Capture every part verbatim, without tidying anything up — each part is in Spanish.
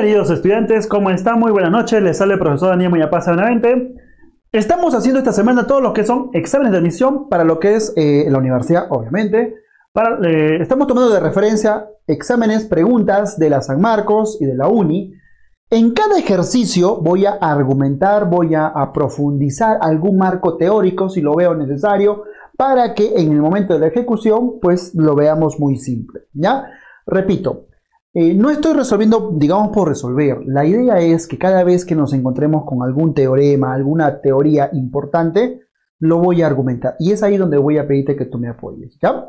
Queridos estudiantes, ¿cómo están? Muy buenas noches, les sale el profesor Daniel Moyapaz. Estamos haciendo esta semana todos los que son exámenes de admisión para lo que es eh, la universidad, obviamente. Para, eh, estamos tomando de referencia exámenes, preguntas de la San Marcos y de la Uni. En cada ejercicio voy a argumentar, voy a, a profundizar algún marco teórico, si lo veo necesario, para que en el momento de la ejecución, pues lo veamos muy simple, ¿ya? Repito, eh, no estoy resolviendo, digamos, por resolver. La idea es que cada vez que nos encontremos con algún teorema, alguna teoría importante, lo voy a argumentar. Y es ahí donde voy a pedirte que tú me apoyes, ¿ya?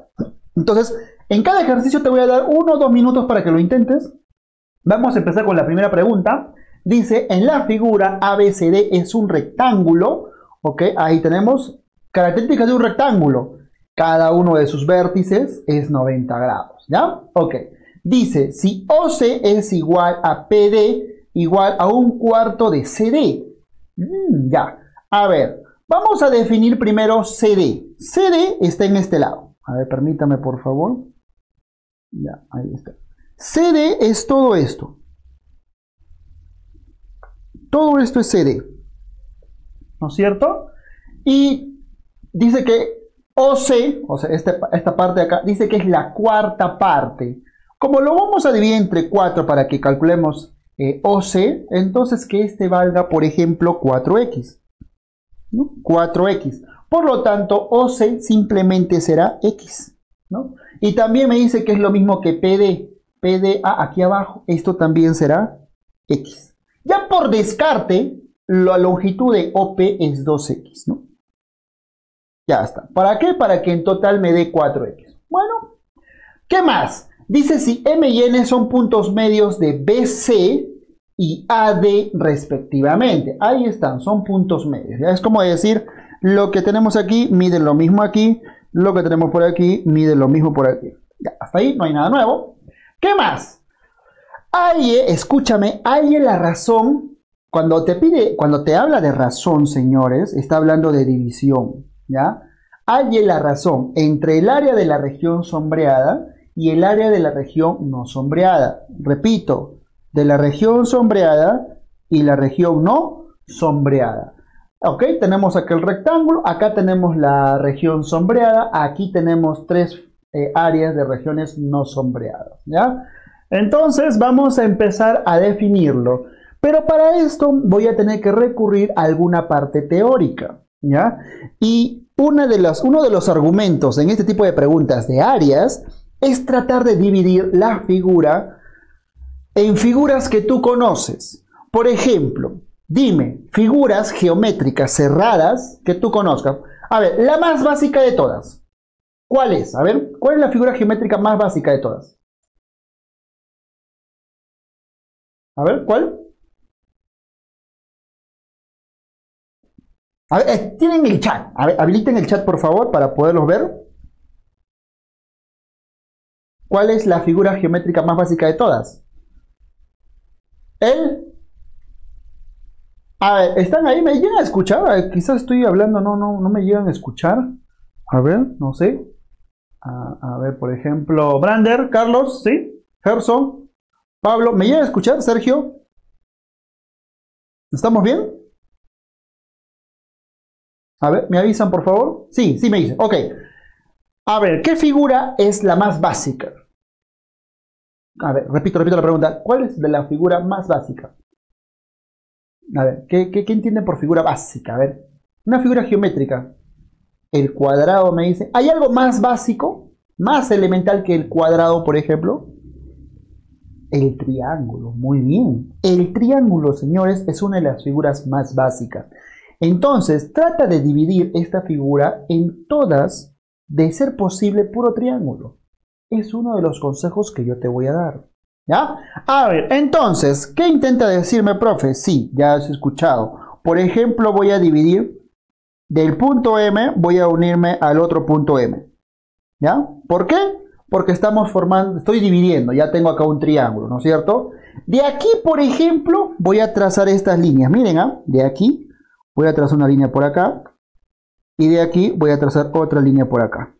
Entonces, en cada ejercicio te voy a dar uno o dos minutos para que lo intentes. Vamos a empezar con la primera pregunta. Dice, en la figura A B C D es un rectángulo. Ok, ahí tenemos características de un rectángulo. Cada uno de sus vértices es noventa grados, ¿ya? Ok, dice, si O C es igual a P D igual a un cuarto de C D. Mm, ya, a ver, vamos a definir primero C D. C D está en este lado. A ver, permítame por favor. Ya, ahí está. C D es todo esto. Todo esto es C D, ¿no es cierto? Y dice que O C, o sea, este, esta parte de acá, dice que es la cuarta parte. Como lo vamos a dividir entre cuatro para que calculemos eh, O C, entonces que este valga, por ejemplo, cuatro equis, ¿no? cuatro equis. Por lo tanto, O C simplemente será X, ¿no? Y también me dice que es lo mismo que P D. P D A aquí abajo, esto también será X. Ya por descarte, la longitud de O P es dos equis, ¿no? Ya está. ¿Para qué? Para que en total me dé cuatro equis. Bueno, ¿qué más? Dice si M y N son puntos medios de B C y A D respectivamente. Ahí están, son puntos medios. Ya es como decir, lo que tenemos aquí mide lo mismo aquí, lo que tenemos por aquí mide lo mismo por aquí. Ya, hasta ahí no hay nada nuevo. ¿Qué más? Halle, escúchame, halle la razón. Cuando te pide, cuando te habla de razón, señores, está hablando de división, ¿ya? Halle la razón entre el área de la región sombreada y el área de la región no sombreada. Repito, de la región sombreada y la región no sombreada. Ok, tenemos acá el rectángulo, acá tenemos la región sombreada, aquí tenemos tres Eh, áreas de regiones no sombreadas, ¿ya? Entonces vamos a empezar a definirlo, pero para esto voy a tener que recurrir a alguna parte teórica, ¿ya? Y una de las, uno de los argumentos en este tipo de preguntas de áreas es tratar de dividir la figura en figuras que tú conoces. Por ejemplo, dime, figuras geométricas cerradas que tú conozcas. A ver, la más básica de todas. ¿Cuál es? A ver, ¿cuál es la figura geométrica más básica de todas? A ver, ¿cuál? A ver, tienen el chat. A ver, habiliten el chat, por favor, para poderlos ver. ¿Cuál es la figura geométrica más básica de todas? El... A ver, ¿están ahí? ¿Me llegan a escuchar? A ver, quizás estoy hablando, no, no, no me llegan a escuchar. A ver, no sé. A, a ver, por ejemplo, Brander, Carlos, ¿sí? Gerson, Pablo, ¿me llega a escuchar? Sergio, ¿estamos bien? A ver, ¿me avisan, por favor? Sí, sí me dicen, ok. A ver, ¿qué figura es la más básica? A ver, repito, repito la pregunta, ¿cuál es de la figura más básica? A ver, ¿qué, qué, qué entienden por figura básica? A ver, una figura geométrica. El cuadrado, me dice. ¿Hay algo más básico, más elemental que el cuadrado, por ejemplo? El triángulo, muy bien. El triángulo, señores, es una de las figuras más básicas. Entonces, trata de dividir esta figura en todas, de ser posible, puro triángulo. Es uno de los consejos que yo te voy a dar, ¿ya? A ver, entonces, ¿qué intenta decirme, profe? Sí, ya has escuchado. Por ejemplo, voy a dividir... Del punto M voy a unirme al otro punto M, ¿ya? ¿Por qué? Porque estamos formando, estoy dividiendo, ya tengo acá un triángulo, ¿no es cierto? De aquí, por ejemplo, voy a trazar estas líneas, miren, ¿ah? De aquí voy a trazar una línea por acá y de aquí voy a trazar otra línea por acá.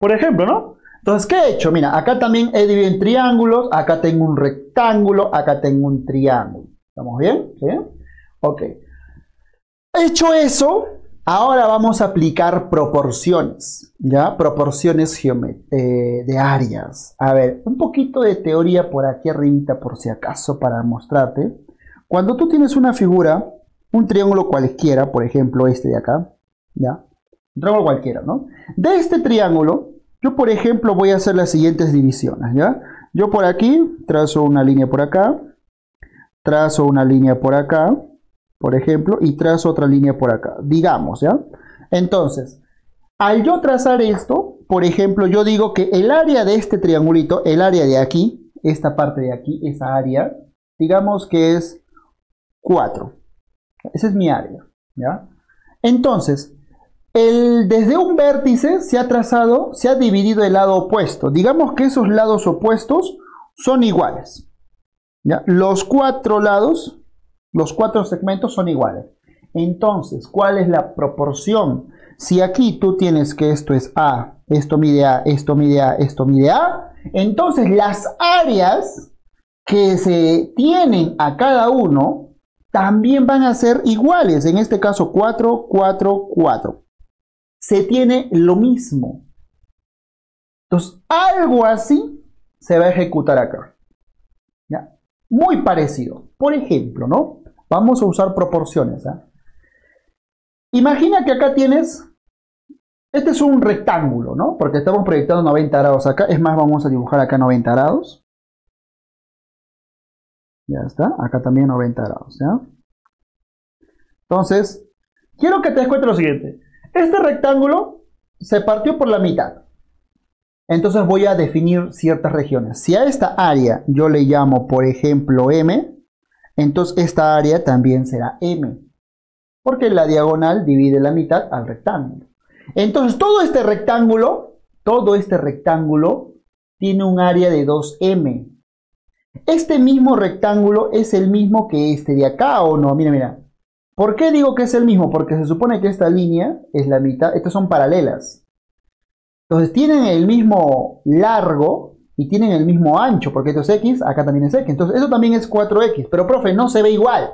Por ejemplo, ¿no? Entonces, ¿qué he hecho? Mira, acá también he dividido en triángulos, acá tengo un rectángulo, acá tengo un triángulo. ¿Estamos bien? ¿Sí? Ok. Hecho eso, ahora vamos a aplicar proporciones, ¿ya? Proporciones eh, de áreas. A ver, un poquito de teoría por aquí arribita, por si acaso, para mostrarte. Cuando tú tienes una figura, un triángulo cualquiera, por ejemplo, este de acá, ¿ya? Un triángulo cualquiera, ¿no? De este triángulo, yo, por ejemplo, voy a hacer las siguientes divisiones, ¿ya? Yo por aquí trazo una línea por acá, trazo una línea por acá, por ejemplo, y trazo otra línea por acá, digamos, ¿ya? Entonces, al yo trazar esto, por ejemplo, yo digo que el área de este triangulito, el área de aquí, esta parte de aquí, esa área, digamos que es cuatro. Esa es mi área, ¿ya? Entonces, El, desde un vértice se ha trazado, se ha dividido el lado opuesto. Digamos que esos lados opuestos son iguales, ¿ya? Los cuatro lados, los cuatro segmentos son iguales. Entonces, ¿cuál es la proporción? Si aquí tú tienes que esto es A, esto mide A, esto mide A, esto mide A, entonces las áreas que se tienen a cada uno también van a ser iguales. En este caso, cuatro, cuatro, cuatro. Se tiene lo mismo. Entonces, algo así se va a ejecutar acá, ¿ya? Muy parecido. Por ejemplo, ¿no? Vamos a usar proporciones, ¿eh? Imagina que acá tienes... Este es un rectángulo, ¿no? Porque estamos proyectando noventa grados acá. Es más, vamos a dibujar acá noventa grados. Ya está. Acá también noventa grados, ¿ya? Entonces, quiero que te des cuenta lo siguiente. Este rectángulo se partió por la mitad. Entonces voy a definir ciertas regiones. Si a esta área yo le llamo, por ejemplo, M, entonces esta área también será M. Porque la diagonal divide la mitad al rectángulo. Entonces todo este rectángulo, todo este rectángulo tiene un área de dos M. Este mismo rectángulo es el mismo que este de acá, ¿o no? Mira, mira. ¿Por qué digo que es el mismo? Porque se supone que esta línea es la mitad, estas son paralelas. Entonces tienen el mismo largo y tienen el mismo ancho, porque esto es X, acá también es X. Entonces eso también es cuatro X, pero profe, no se ve igual.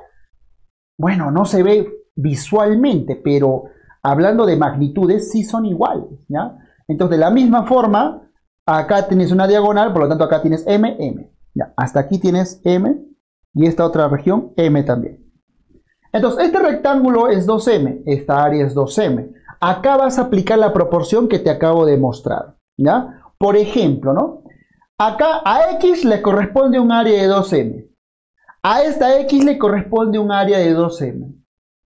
Bueno, no se ve visualmente, pero hablando de magnitudes, sí son iguales, ¿ya? Entonces de la misma forma, acá tienes una diagonal, por lo tanto acá tienes M, M. Ya, hasta aquí tienes M y esta otra región M también. Entonces, este rectángulo es dos M, esta área es dos M. Acá vas a aplicar la proporción que te acabo de mostrar, ¿ya? Por ejemplo, ¿no? Acá a X le corresponde un área de dos M. A esta X le corresponde un área de dos M.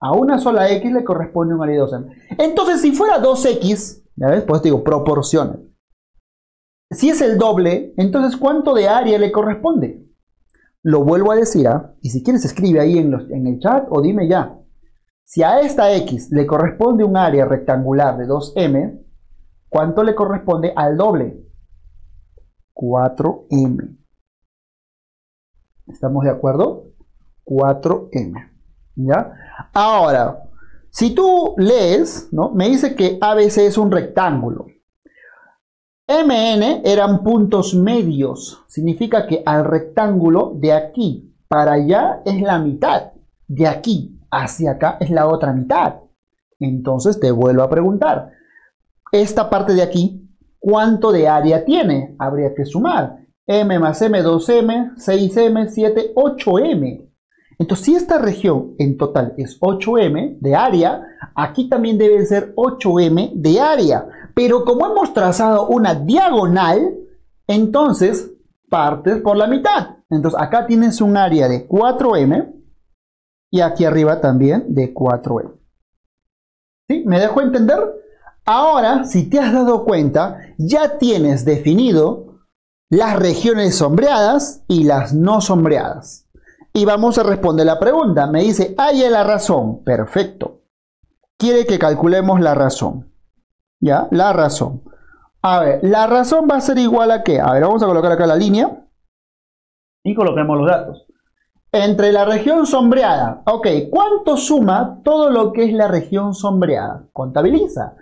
A una sola X le corresponde un área de dos M. Entonces, si fuera dos X, ¿ya ves? Pues te digo, proporciones. Si es el doble, entonces, ¿cuánto de área le corresponde? Lo vuelvo a decir, ¿ah? Y si quieres escribe ahí en, los, en el chat o dime ya. Si a esta X le corresponde un área rectangular de dos M, ¿cuánto le corresponde al doble? cuatro M. ¿Estamos de acuerdo? cuatro M. ¿Ya? Ahora, si tú lees, ¿no? Me dice que A B C es un rectángulo. M N eran puntos medios, significa que al rectángulo de aquí para allá es la mitad, de aquí hacia acá es la otra mitad. Entonces te vuelvo a preguntar, esta parte de aquí, ¿cuánto de área tiene? Habría que sumar, M más M, dos M, seis M, siete, ocho M. Entonces si esta región en total es ocho M de área, aquí también debe ser ocho M de área. Pero como hemos trazado una diagonal, entonces partes por la mitad. Entonces acá tienes un área de cuatro M y aquí arriba también de cuatro M. ¿Sí? ¿Me dejo entender? Ahora, si te has dado cuenta, ya tienes definido las regiones sombreadas y las no sombreadas. Y vamos a responder la pregunta. Me dice, haya la razón. Perfecto. Quiere que calculemos la razón. Ya, la razón. A ver, la razón va a ser igual a qué. A ver, vamos a colocar acá la línea. Y colocamos los datos. Entre la región sombreada. Ok, ¿cuánto suma todo lo que es la región sombreada? Contabiliza.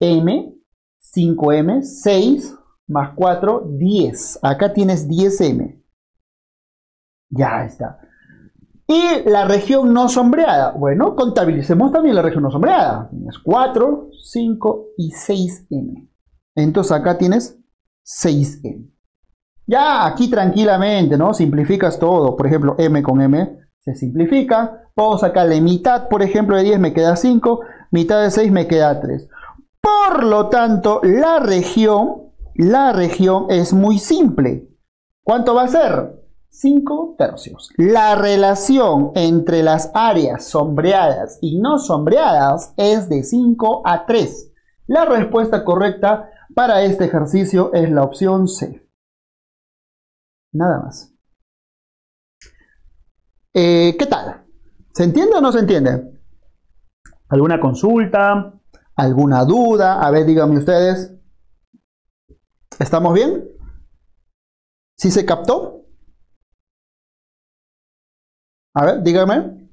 M, cinco M, seis, más cuatro, diez. Acá tienes diez m. Ya está. Y la región no sombreada. Bueno, contabilicemos también la región no sombreada. Tienes cuatro, cinco y seis m. Entonces acá tienes seis m. Ya aquí tranquilamente, ¿no? Simplificas todo. Por ejemplo, m con m se simplifica. Puedo sacarle mitad, por ejemplo, de diez me queda cinco. Mitad de seis me queda tres. Por lo tanto, la región, la región es muy simple. ¿Cuánto va a ser? cinco tercios. La relación entre las áreas sombreadas y no sombreadas es de cinco a tres. La respuesta correcta para este ejercicio es la opción C. Nada más. Eh, ¿Qué tal? ¿Se entiende o no se entiende? ¿Alguna consulta? ¿Alguna duda? A ver, díganme ustedes. ¿Estamos bien? ¿Sí se captó? A ver, dígame.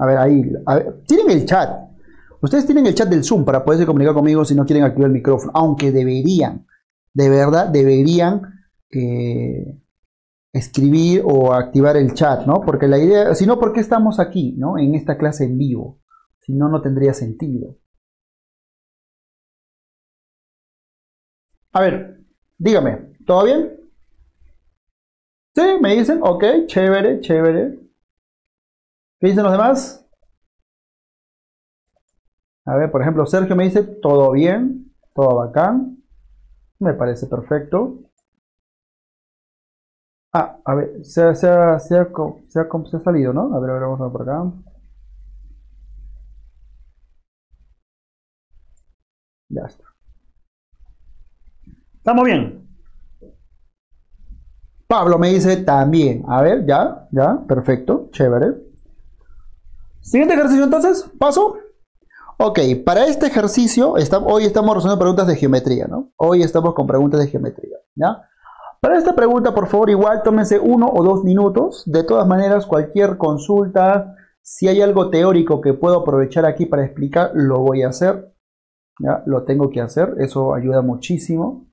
A ver, ahí. A ver. Tienen el chat. Ustedes tienen el chat del Zoom para poderse comunicar conmigo si no quieren activar el micrófono. Aunque deberían, de verdad, deberían eh, escribir o activar el chat, ¿no? Porque la idea, si no, ¿por qué estamos aquí, no? En esta clase en vivo. Si no, no tendría sentido. A ver, dígame, ¿todo bien? Sí, me dicen, ok, chévere, chévere. ¿Qué dicen los demás? A ver, por ejemplo, Sergio me dice, todo bien, todo bacán. Me parece perfecto. Ah, a ver, se ha, se ha, se ha, se ha, se ha salido, ¿no? A ver, a ver, vamos a ver por acá. Ya está. Estamos bien. Pablo me dice también. A ver, ya, ya, perfecto, chévere. Siguiente ejercicio entonces, paso. Ok, para este ejercicio, está, hoy estamos resolviendo preguntas de geometría, ¿no? Hoy estamos con preguntas de geometría, ¿ya? Para esta pregunta, por favor, igual tómense uno o dos minutos. De todas maneras, cualquier consulta, si hay algo teórico que puedo aprovechar aquí para explicar, lo voy a hacer, ¿ya? Lo tengo que hacer, eso ayuda muchísimo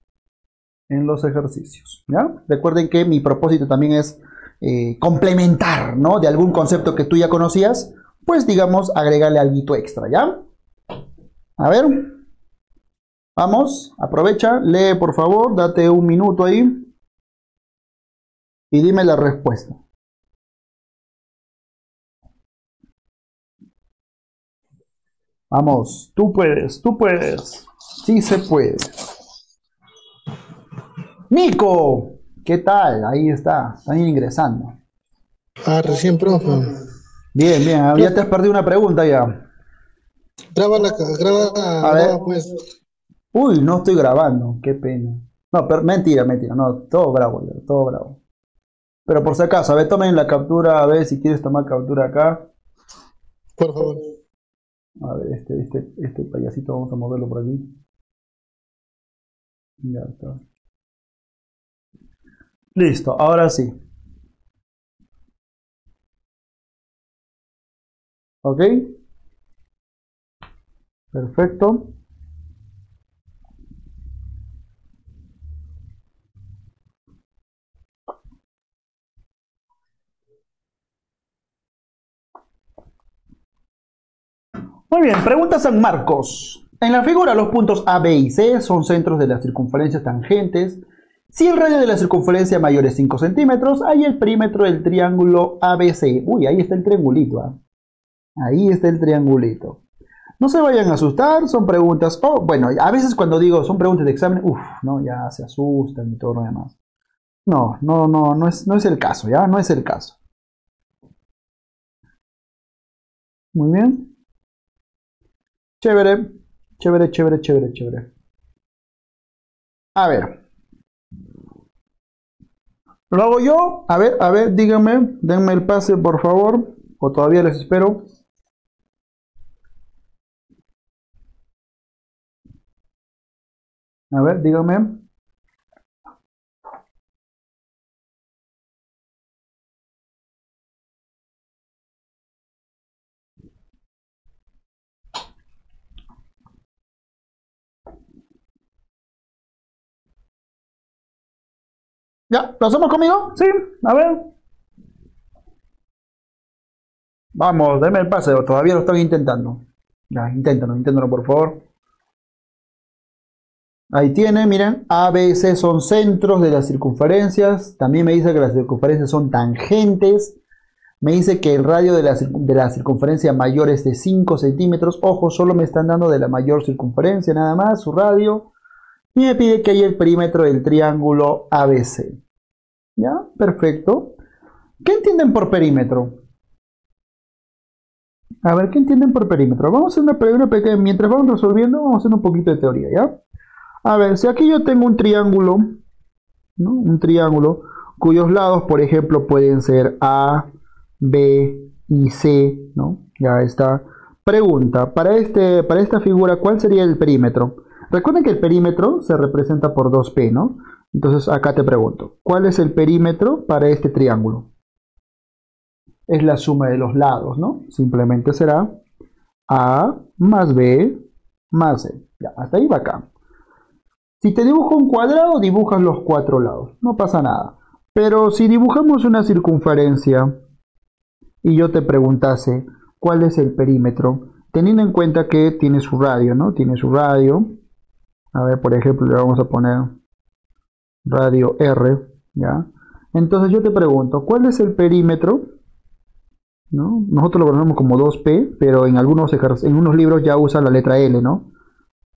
en los ejercicios, ¿ya? Recuerden que mi propósito también es eh, complementar, ¿no? De algún concepto que tú ya conocías, pues digamos agregarle algo extra, ¿ya? A ver, vamos, aprovecha, lee por favor, date un minuto ahí y dime la respuesta. Vamos, tú puedes, tú puedes, sí se puede. Nico, ¿qué tal? Ahí está, están ingresando. Ah, recién, profe. Bien, bien, ya profe, te has perdido una pregunta ya. Grábala, graba. A ver. Graba, pues. Uy, no estoy grabando, qué pena. No, pero, mentira, mentira, no, todo bravo, todo bravo. Pero por si acaso, a ver, tomen la captura, a ver si quieres tomar captura acá. Por favor. A ver, este, este, este payasito vamos a moverlo por aquí. Ya está. Listo, ahora sí. Ok. Perfecto. Muy bien, pregunta San Marcos. En la figura los puntos A, B y C son centros de las circunferencias tangentes. Si el radio de la circunferencia mayor es cinco centímetros, hay el perímetro del triángulo A B C. Uy, ahí está el triangulito. ¿eh? Ahí está el triangulito. No se vayan a asustar, son preguntas... Oh, bueno, a veces cuando digo son preguntas de examen, uff, no, ya se asustan y todo lo demás. No, no, no, no es, no es el caso, ¿ya? No es el caso. Muy bien. Chévere, chévere, chévere, chévere, chévere. A ver... ¿Lo hago yo? A ver, a ver, díganme, denme el pase por favor, o todavía les espero. A ver, díganme. ¿Ya? ¿Lo hacemos conmigo? Sí, a ver. Vamos, denme el pase, todavía lo estoy intentando. Ya, inténtalo, inténtalo por favor. Ahí tiene, miren, A, B, C son centros de las circunferencias. También me dice que las circunferencias son tangentes. Me dice que el radio de la, de la circunferencia mayor es de cinco centímetros. Ojo, solo me están dando de la mayor circunferencia, nada más, su radio. Y me pide que haya el perímetro del triángulo A B C. ¿Ya? Perfecto. ¿Qué entienden por perímetro? A ver, ¿qué entienden por perímetro? Vamos a hacer una pregunta pequeña. Mientras vamos resolviendo, vamos a hacer un poquito de teoría, ¿ya? A ver, si aquí yo tengo un triángulo, ¿no? Un triángulo cuyos lados, por ejemplo, pueden ser A, B y C, ¿no? Ya está. Pregunta, para, este, para esta figura, ¿cuál sería el perímetro? Recuerden que el perímetro se representa por dos P, ¿no? Entonces acá te pregunto, ¿cuál es el perímetro para este triángulo? Es la suma de los lados, ¿no? Simplemente será A más B más C. Ya, hasta ahí va acá. Si te dibujo un cuadrado, dibujas los cuatro lados, no pasa nada. Pero si dibujamos una circunferencia y yo te preguntase cuál es el perímetro, teniendo en cuenta que tiene su radio, ¿no? Tiene su radio. A ver, por ejemplo, le vamos a poner radio R, ¿ya? Entonces yo te pregunto, ¿cuál es el perímetro? ¿No? Nosotros lo ponemos como dos P, pero en algunos, en unos libros ya usan la letra L, ¿no?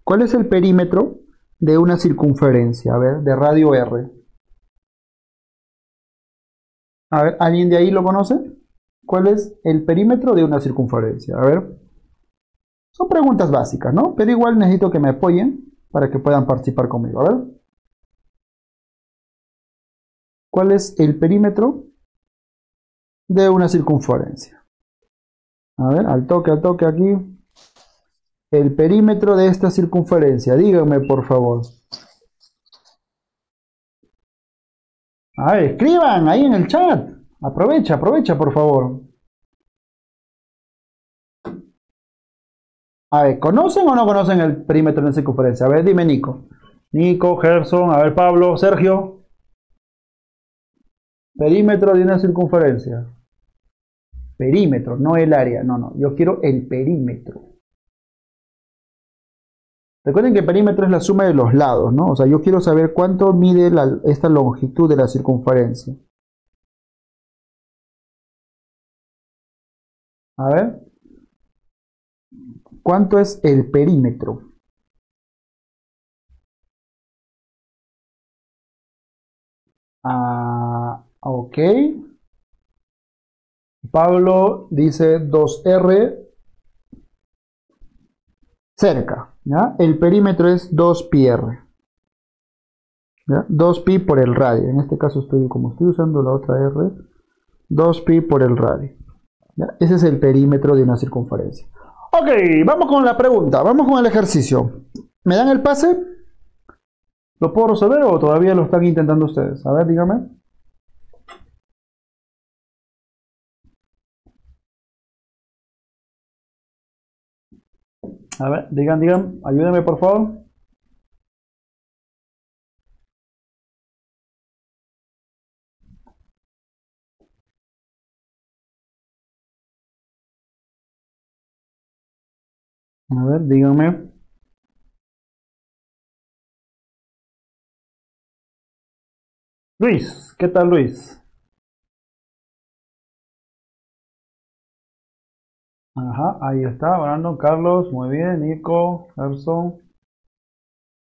¿Cuál es el perímetro de una circunferencia, a ver, de radio R? A ver, ¿alguien de ahí lo conoce? ¿Cuál es el perímetro de una circunferencia? A ver, son preguntas básicas, ¿no? Pero igual necesito que me apoyen para que puedan participar conmigo, a ver. ¿Cuál es el perímetro de una circunferencia? A ver, al toque, al toque aquí. El perímetro de esta circunferencia, díganme por favor. A ver, escriban ahí en el chat. Aprovecha, aprovecha por favor. A ver, ¿conocen o no conocen el perímetro de la circunferencia? A ver, dime Nico. Nico, Gerson, a ver Pablo, Sergio. Perímetro de una circunferencia. Perímetro, no el área, no, no, yo quiero el perímetro. Recuerden que el perímetro es la suma de los lados, ¿no? O sea, yo quiero saber cuánto mide la, esta longitud de la circunferencia. A ver. ¿Cuánto es el perímetro? Ah, ok. Pablo dice dos R cerca. ¿Ya? El perímetro es dos pi R, ¿ya? dos pi por el radio. En este caso estoy, como estoy usando la otra R, dos pi por el radio, ¿ya? Ese es el perímetro de una circunferencia. Ok, vamos con la pregunta, vamos con el ejercicio. ¿Me dan el pase? ¿Lo puedo resolver o todavía lo están intentando ustedes? A ver, díganme. A ver, digan, digan, ayúdenme por favor. A ver, díganme. Luis, ¿qué tal Luis? Ajá, ahí está, Brandon, Carlos, muy bien, Nico, Gerson.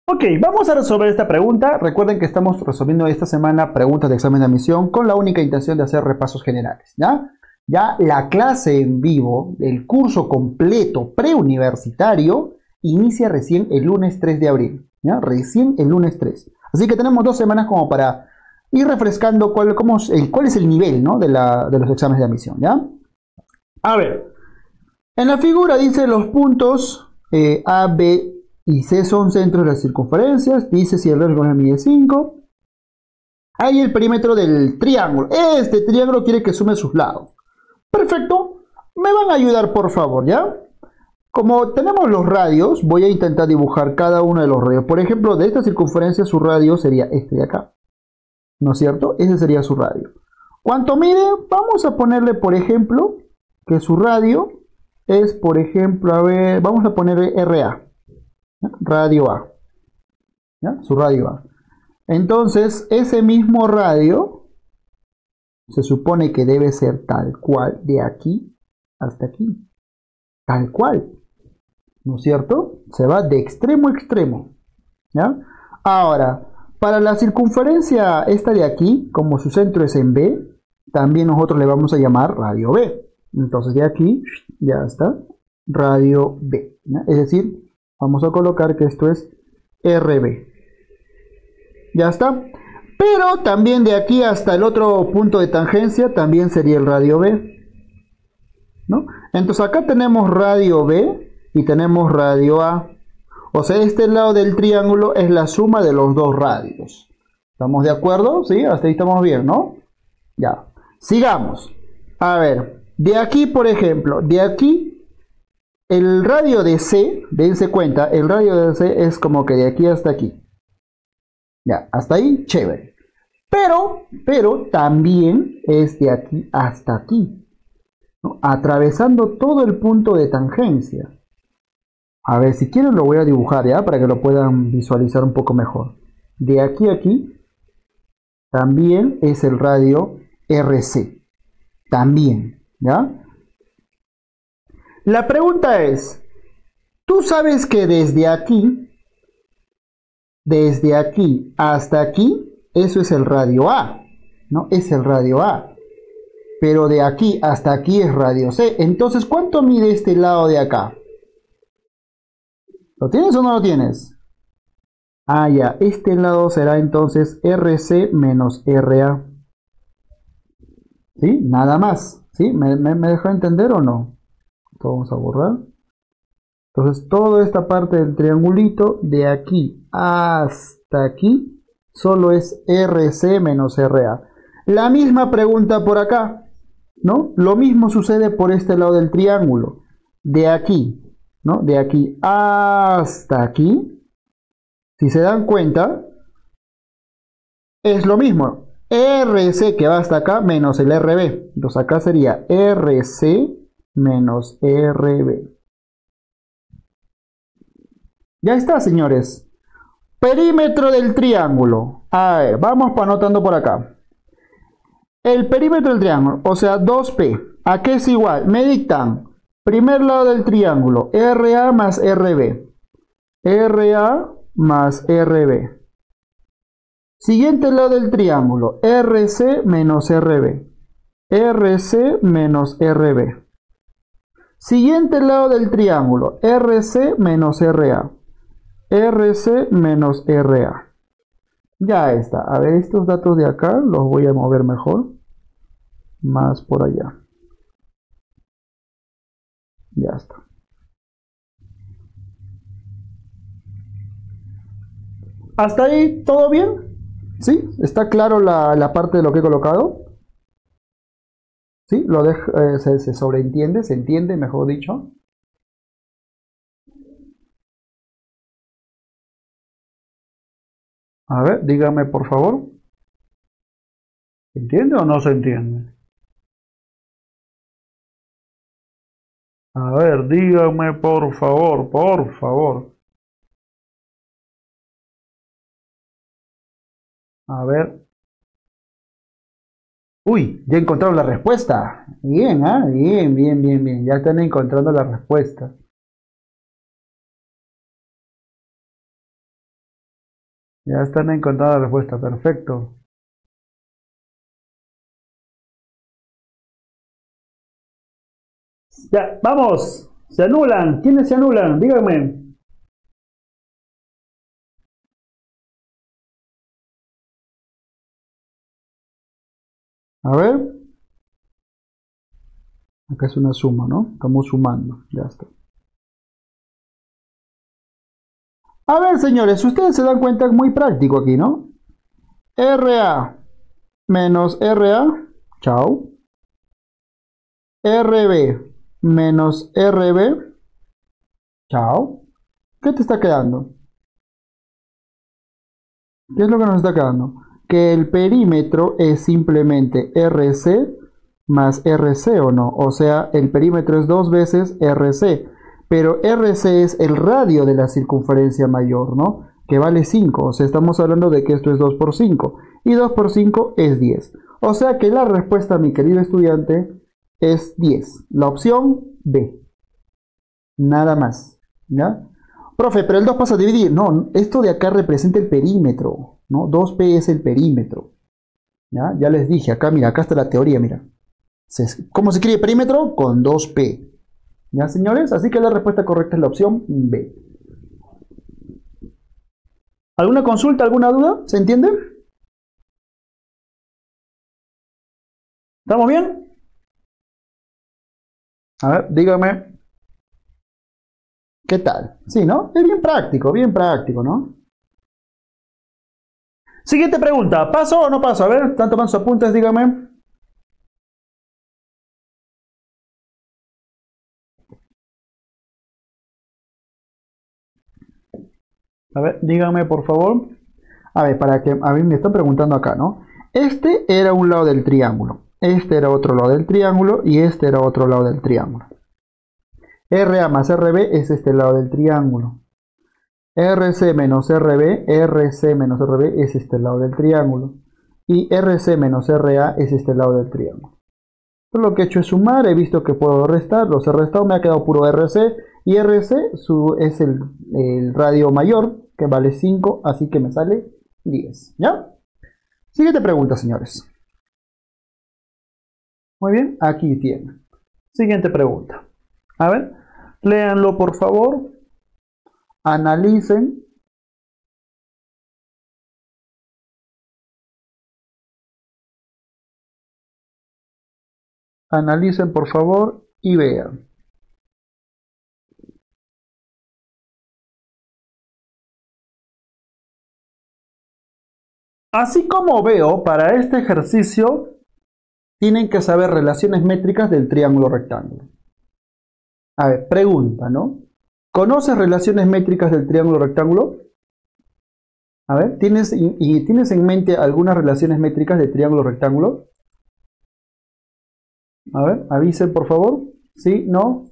Ok, vamos a resolver esta pregunta. Recuerden que estamos resolviendo esta semana preguntas de examen de admisión con la única intención de hacer repasos generales, ¿ya? Ya la clase en vivo, el curso completo preuniversitario, inicia recién el lunes tres de abril, ¿ya? Recién el lunes tres. Así que tenemos dos semanas como para ir refrescando cuál, cómo, cuál es el nivel, ¿no? de, la, de los exámenes de admisión, ¿ya? A ver. En la figura dice los puntos eh, A, B y C son centros de las circunferencias. Dice si el radio mide cinco. Ahí el perímetro del triángulo. Este triángulo quiere que sume sus lados. Perfecto. Me van a ayudar por favor, ¿ya? Como tenemos los radios, voy a intentar dibujar cada uno de los radios. Por ejemplo, de esta circunferencia su radio sería este de acá. ¿no es cierto? Ese sería su radio. ¿Cuánto mide? Vamos a ponerle, por ejemplo, que su radio es, por ejemplo, a ver, vamos a ponerle R A, ¿ya? Radio A, ¿ya? Su radio A. Entonces, ese mismo radio se supone que debe ser tal cual, de aquí hasta aquí, tal cual, ¿no es cierto? Se va de extremo a extremo, ¿ya? Ahora, para la circunferencia esta de aquí, como su centro es en B, también nosotros le vamos a llamar radio B. Entonces de aquí, ya está, radio B, ¿ya? Es decir, vamos a colocar que esto es R B. Ya está. Pero también de aquí hasta el otro punto de tangencia también sería el radio B, ¿no? Entonces acá tenemos radio B y tenemos radio A. O sea, este lado del triángulo es la suma de los dos radios. ¿Estamos de acuerdo? ¿Sí? Hasta ahí estamos bien, ¿no? Ya. Sigamos. A ver, de aquí, por ejemplo, de aquí, el radio de C, dense cuenta, el radio de C es como que de aquí hasta aquí. Ya, hasta ahí, chévere. Pero, pero también es de aquí hasta aquí, ¿no? Atravesando todo el punto de tangencia. A ver, si quieren lo voy a dibujar ya, para que lo puedan visualizar un poco mejor. De aquí a aquí, también es el radio R C. También, ¿ya? La pregunta es, ¿tú sabes que desde aquí... desde aquí hasta aquí, eso es el radio A, ¿no? Es el radio A. Pero de aquí hasta aquí es radio C. Entonces, ¿cuánto mide este lado de acá? ¿Lo tienes o no lo tienes? Ah, ya. Este lado será entonces R C menos R A. ¿Sí? Nada más. ¿Sí? ¿Me, me, me dejó entender o no? Lo vamos a borrar. Entonces, toda esta parte del triangulito, de aquí hasta aquí, solo es R C menos R A. La misma pregunta por acá, ¿no? Lo mismo sucede por este lado del triángulo. De aquí, ¿no? De aquí hasta aquí, si se dan cuenta, es lo mismo. R C que va hasta acá menos el R B. Entonces, acá sería R C menos R B. Ya está, señores. Perímetro del triángulo. A ver, vamos anotando por acá. El perímetro del triángulo, o sea, dos P. ¿A qué es igual? Me dictan. Primer lado del triángulo, R A más R B. R A más R B. Siguiente lado del triángulo, R C menos R B. R C menos R B. Siguiente lado del triángulo, R C menos R A. R C menos R A. Ya está. A ver, estos datos de acá los voy a mover mejor. Más por allá. Ya está. ¿Hasta ahí todo bien? ¿Sí? ¿Está claro la, la parte de lo que he colocado? ¿Sí? Lo dejo, eh, se, se sobreentiende, se entiende, mejor dicho. A ver, dígame por favor. ¿Se entiende o no se entiende? A ver, dígame por favor, por favor. A ver. Uy, ya encontraron la respuesta. Bien, ah, ¿eh? bien, bien, bien, bien. Ya están encontrando la respuesta. Ya están encontrando la respuesta, perfecto. Ya, vamos, se anulan. ¿Quiénes se anulan? Díganme. A ver. Acá es una suma, ¿no? Estamos sumando, ya está. A ver, señores, ustedes se dan cuenta, muy práctico aquí, ¿no? R A menos R A, chao. R B menos R B, chao. ¿Qué te está quedando? ¿Qué es lo que nos está quedando? que el perímetro es simplemente R C más R C, ¿o no? O sea, el perímetro es dos veces R C, pero R C es el radio de la circunferencia mayor, ¿no? Que vale cinco, o sea, estamos hablando de que esto es dos por cinco, y dos por cinco es diez. O sea que la respuesta, mi querido estudiante, es diez, la opción B. Nada más, ¿ya? Profe, pero el dos pasa a dividir. No, esto de acá representa el perímetro, ¿no? dos P es el perímetro, ¿ya? Ya les dije, acá, mira, acá está la teoría, mira. ¿Cómo se escribe perímetro? Con dos P. ¿Ya, señores? Así que la respuesta correcta es la opción B. ¿Alguna consulta, alguna duda? ¿Se entiende? ¿Estamos bien? A ver, dígame. ¿Qué tal? Sí, ¿no? Es bien práctico, bien práctico, ¿no? Siguiente pregunta. ¿Paso o no paso? A ver, ¿están tomando sus apuntes? Dígame. A ver, dígame por favor. A ver, para que... A mí me están preguntando acá, ¿no? Este era un lado del triángulo. Este era otro lado del triángulo. Y este era otro lado del triángulo. R A más R B es este lado del triángulo. R C menos R B. R C menos R B es este lado del triángulo. Y R C menos R A es este lado del triángulo. Lo que he hecho es sumar. He visto que puedo restar. Los he restado. Me ha quedado puro R C. Y R C su, es el, el radio mayor, que vale cinco, así que me sale diez, ¿ya? Siguiente pregunta, señores. Muy bien, aquí tienen. Siguiente pregunta. A ver, léanlo por favor. Analicen. Analicen por favor y vean. Así como veo, para este ejercicio tienen que saber relaciones métricas del triángulo rectángulo. A ver, pregunta, ¿no? ¿Conoces relaciones métricas del triángulo rectángulo? A ver, ¿tienes, y, y, ¿tienes en mente algunas relaciones métricas del triángulo rectángulo? A ver, avisen por favor. ¿Sí? ¿No?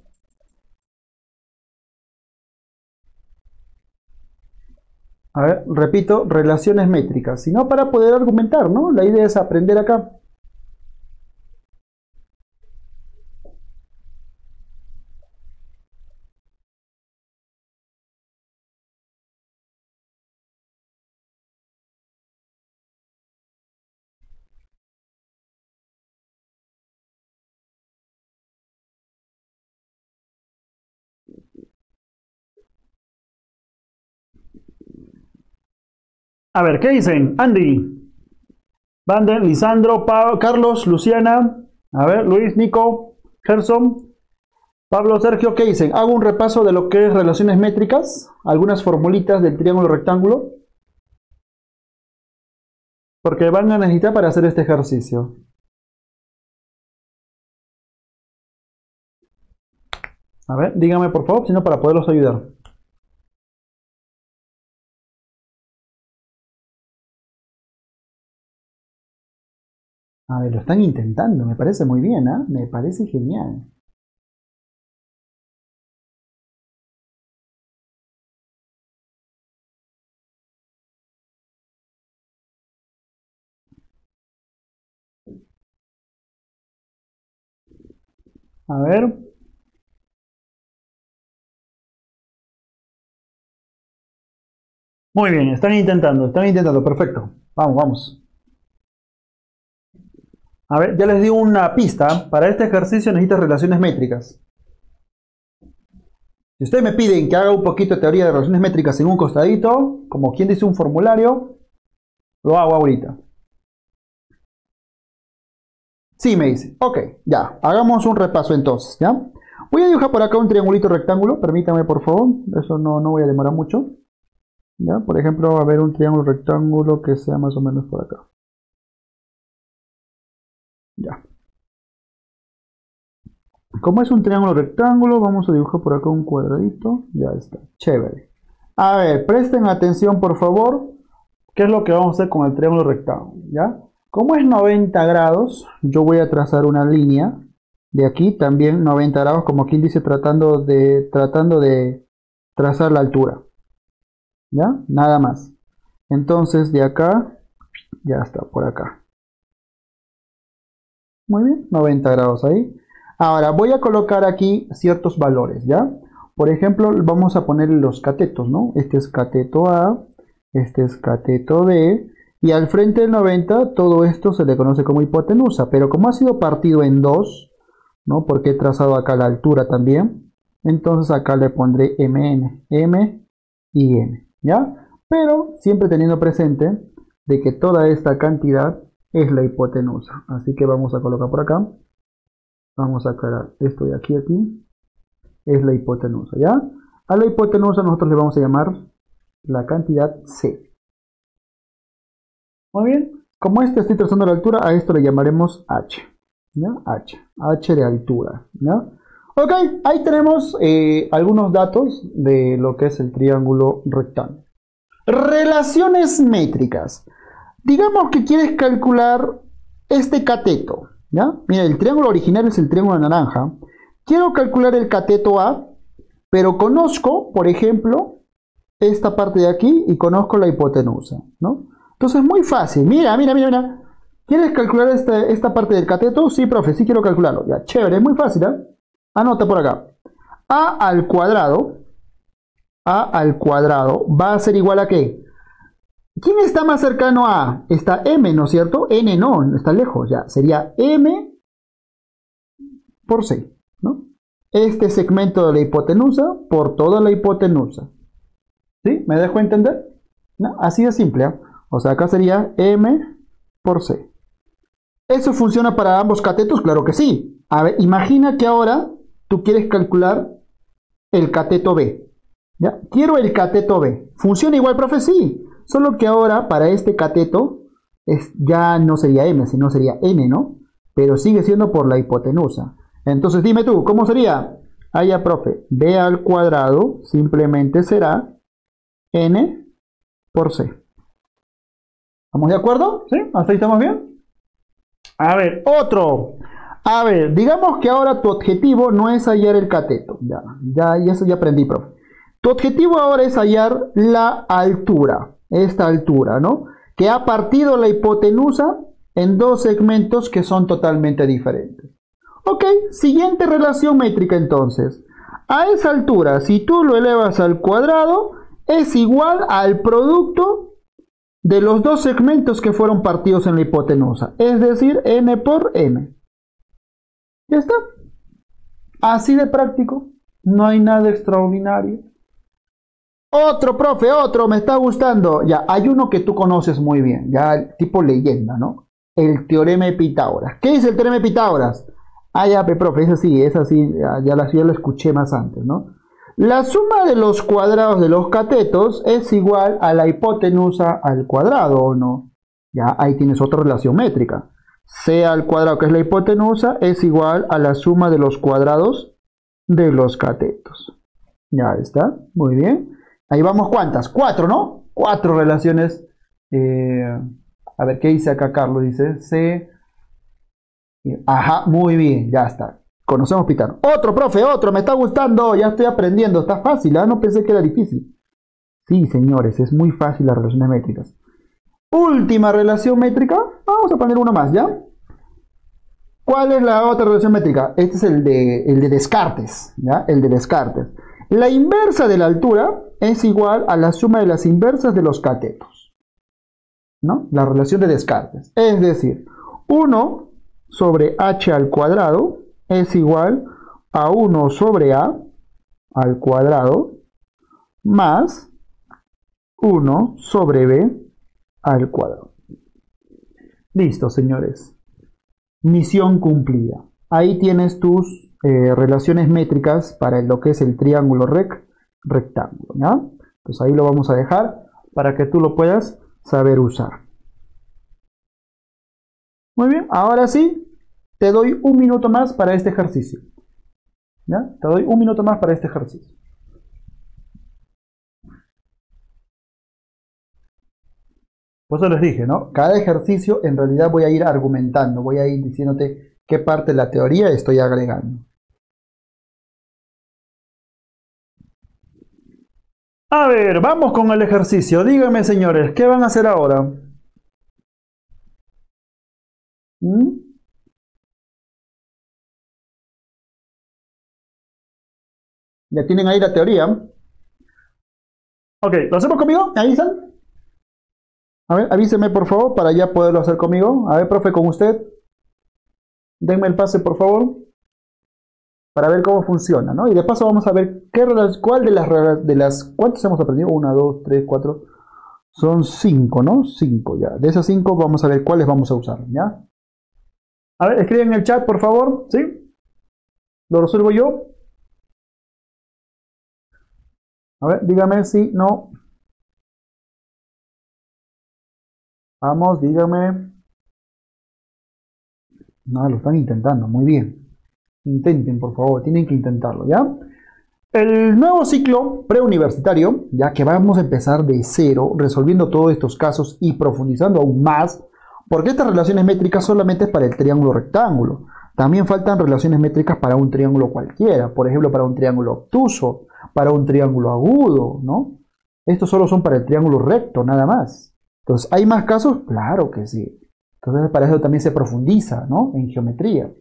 A ver, repito, relaciones métricas, sino para poder argumentar, ¿no? La idea es aprender acá. A ver, ¿qué dicen? Andy, Vander, Lisandro, Pablo, Carlos, Luciana, a ver, Luis, Nico, Gerson, Pablo, Sergio, ¿qué dicen? Hago un repaso de lo que es relaciones métricas, algunas formulitas del triángulo rectángulo, porque van a necesitar para hacer este ejercicio. A ver, dígame por favor, sino para poderlos ayudar. A ver, lo están intentando, me parece muy bien, ¿eh? Me parece genial. A ver. Muy bien, están intentando, están intentando, perfecto. Vamos, vamos. A ver, ya les di una pista. Para este ejercicio necesitas relaciones métricas. Si ustedes me piden que haga un poquito de teoría de relaciones métricas en un costadito, como quien dice un formulario, lo hago ahorita. Sí, me dice. Ok, ya. Hagamos un repaso entonces, ¿ya? Voy a dibujar por acá un triangulito rectángulo. Permítame, por favor. Eso no, no voy a demorar mucho. ¿Ya? Por ejemplo, a ver un triángulo rectángulo que sea más o menos por acá. Ya. Como es un triángulo rectángulo, vamos a dibujar por acá un cuadradito. Ya está, chévere. A ver, presten atención por favor. ¿Qué es lo que vamos a hacer con el triángulo rectángulo? ¿Ya? Como es noventa grados, yo voy a trazar una línea de aquí, también noventa grados, como quien dice, tratando de, tratando de trazar la altura. ¿Ya? Nada más. Entonces, de acá, ya está, por acá. Muy bien, noventa grados ahí. Ahora, voy a colocar aquí ciertos valores, ¿ya? Por ejemplo, vamos a poner los catetos, ¿no? Este es cateto A, este es cateto B, y al frente del noventa, todo esto se le conoce como hipotenusa, pero como ha sido partido en dos, ¿no? Porque he trazado acá la altura también, entonces acá le pondré M N, M y M, ¿ya? Pero siempre teniendo presente de que toda esta cantidad es la hipotenusa, así que vamos a colocar por acá, vamos a sacar esto de aquí a aquí, es la hipotenusa, ¿ya? A la hipotenusa nosotros le vamos a llamar la cantidad C. Muy bien, como este estoy trazando la altura, a esto le llamaremos H, ¿ya? H, H de altura, ¿ya? Ok, ahí tenemos eh, algunos datos de lo que es el triángulo rectángulo. Relaciones métricas. Digamos que quieres calcular este cateto, ¿ya? Mira, el triángulo original es el triángulo naranja. Quiero calcular el cateto A, pero conozco, por ejemplo, esta parte de aquí y conozco la hipotenusa, ¿no? Entonces, muy fácil. Mira, mira, mira, mira. ¿Quieres calcular este, esta parte del cateto? Sí, profe, sí quiero calcularlo. Ya, chévere, es muy fácil, ¿eh? Anota por acá. A al cuadrado, A al cuadrado va a ser igual a ¿qué? ¿Quién está más cercano a A? Está M, ¿no es cierto? N no, está lejos, ya. Sería M por C, ¿no? Este segmento de la hipotenusa por toda la hipotenusa. ¿Sí? ¿Me dejo entender? ¿No? Así de simple, ¿eh? O sea, acá sería M por C. ¿Eso funciona para ambos catetos? Claro que sí. A ver, imagina que ahora tú quieres calcular el cateto B, ¿ya? Quiero el cateto B. ¿Funciona igual, profe? Sí. Solo que ahora para este cateto es, ya no sería M, sino sería N, ¿no? Pero sigue siendo por la hipotenusa. Entonces dime tú, ¿cómo sería? Ah, ya, profe, B al cuadrado simplemente será N por C. ¿Estamos de acuerdo? ¿Sí? ¿Hasta ahí estamos bien? A ver, otro. A ver, digamos que ahora tu objetivo no es hallar el cateto. Ya, ya, ya, eso ya aprendí, profe. Tu objetivo ahora es hallar la altura, esta altura, ¿no? Que ha partido la hipotenusa en dos segmentos que son totalmente diferentes. Ok, siguiente relación métrica entonces. A esa altura, si tú lo elevas al cuadrado, es igual al producto de los dos segmentos que fueron partidos en la hipotenusa. Es decir, N por M. Ya está. Así de práctico. No hay nada extraordinario. Otro, profe, otro, me está gustando. Ya, hay uno que tú conoces muy bien. Ya, tipo leyenda, ¿no? El teorema de Pitágoras. ¿Qué es el teorema de Pitágoras? Ah, ya, profe, es así, es así, ya, ya, la, ya la escuché más antes, ¿no? La suma de los cuadrados de los catetos es igual a la hipotenusa al cuadrado, ¿o no? Ya, ahí tienes otra relación métrica. C al cuadrado, que es la hipotenusa, es igual a la suma de los cuadrados de los catetos. Ya está, muy bien. Ahí vamos, ¿cuántas? Cuatro, ¿no? Cuatro relaciones. Eh, a ver, ¿qué dice acá Carlos? Dice C... Ajá, muy bien, ya está. Conocemos Pitágoras. Otro, profe, otro, me está gustando, ya estoy aprendiendo, está fácil, ¿eh? No pensé que era difícil. Sí, señores, es muy fácil las relaciones métricas. Última relación métrica, vamos a poner uno más, ¿ya? ¿Cuál es la otra relación métrica? Este es el de, el de Descartes, ¿ya? El de Descartes. La inversa de la altura es igual a la suma de las inversas de los catetos, ¿no? La relación de Descartes. Es decir, uno sobre h al cuadrado es igual a uno sobre a al cuadrado más uno sobre b al cuadrado. Listo, señores. Misión cumplida. Ahí tienes tus eh, relaciones métricas para lo que es el triángulo rec rectángulo, ¿ya? Entonces ahí lo vamos a dejar para que tú lo puedas saber usar. Muy bien, ahora sí, te doy un minuto más para este ejercicio. ¿Ya? Te doy un minuto más para este ejercicio. Por eso les dije, ¿no? Cada ejercicio en realidad voy a ir argumentando, voy a ir diciéndote qué parte de la teoría estoy agregando. A ver, vamos con el ejercicio. Díganme, señores, ¿qué van a hacer ahora? ¿Mm? Ya tienen ahí la teoría. Ok, ¿lo hacemos conmigo? ¿Me avisan? A ver, avísenme por favor para ya poderlo hacer conmigo. A ver, profe, con usted. Denme el pase por favor, para ver cómo funciona, ¿no? Y de paso vamos a ver qué, cuál de las, de las... ¿Cuántos hemos aprendido? Una, dos, tres, cuatro... Son cinco, ¿no? Cinco ya. De esas cinco vamos a ver cuáles vamos a usar, ¿ya? A ver, escriben en el chat, por favor, ¿sí? Lo resuelvo yo. A ver, dígame si no. Vamos, dígame. No, lo están intentando, muy bien. Intenten, por favor, tienen que intentarlo, ¿ya? El nuevo ciclo preuniversitario, ya que vamos a empezar de cero, resolviendo todos estos casos y profundizando aún más, porque estas relaciones métricas solamente es para el triángulo rectángulo. También faltan relaciones métricas para un triángulo cualquiera, por ejemplo, para un triángulo obtuso, para un triángulo agudo, ¿no? Estos solo son para el triángulo recto, nada más. Entonces, ¿hay más casos? Claro que sí. Entonces, para eso también se profundiza, ¿no? En geometría.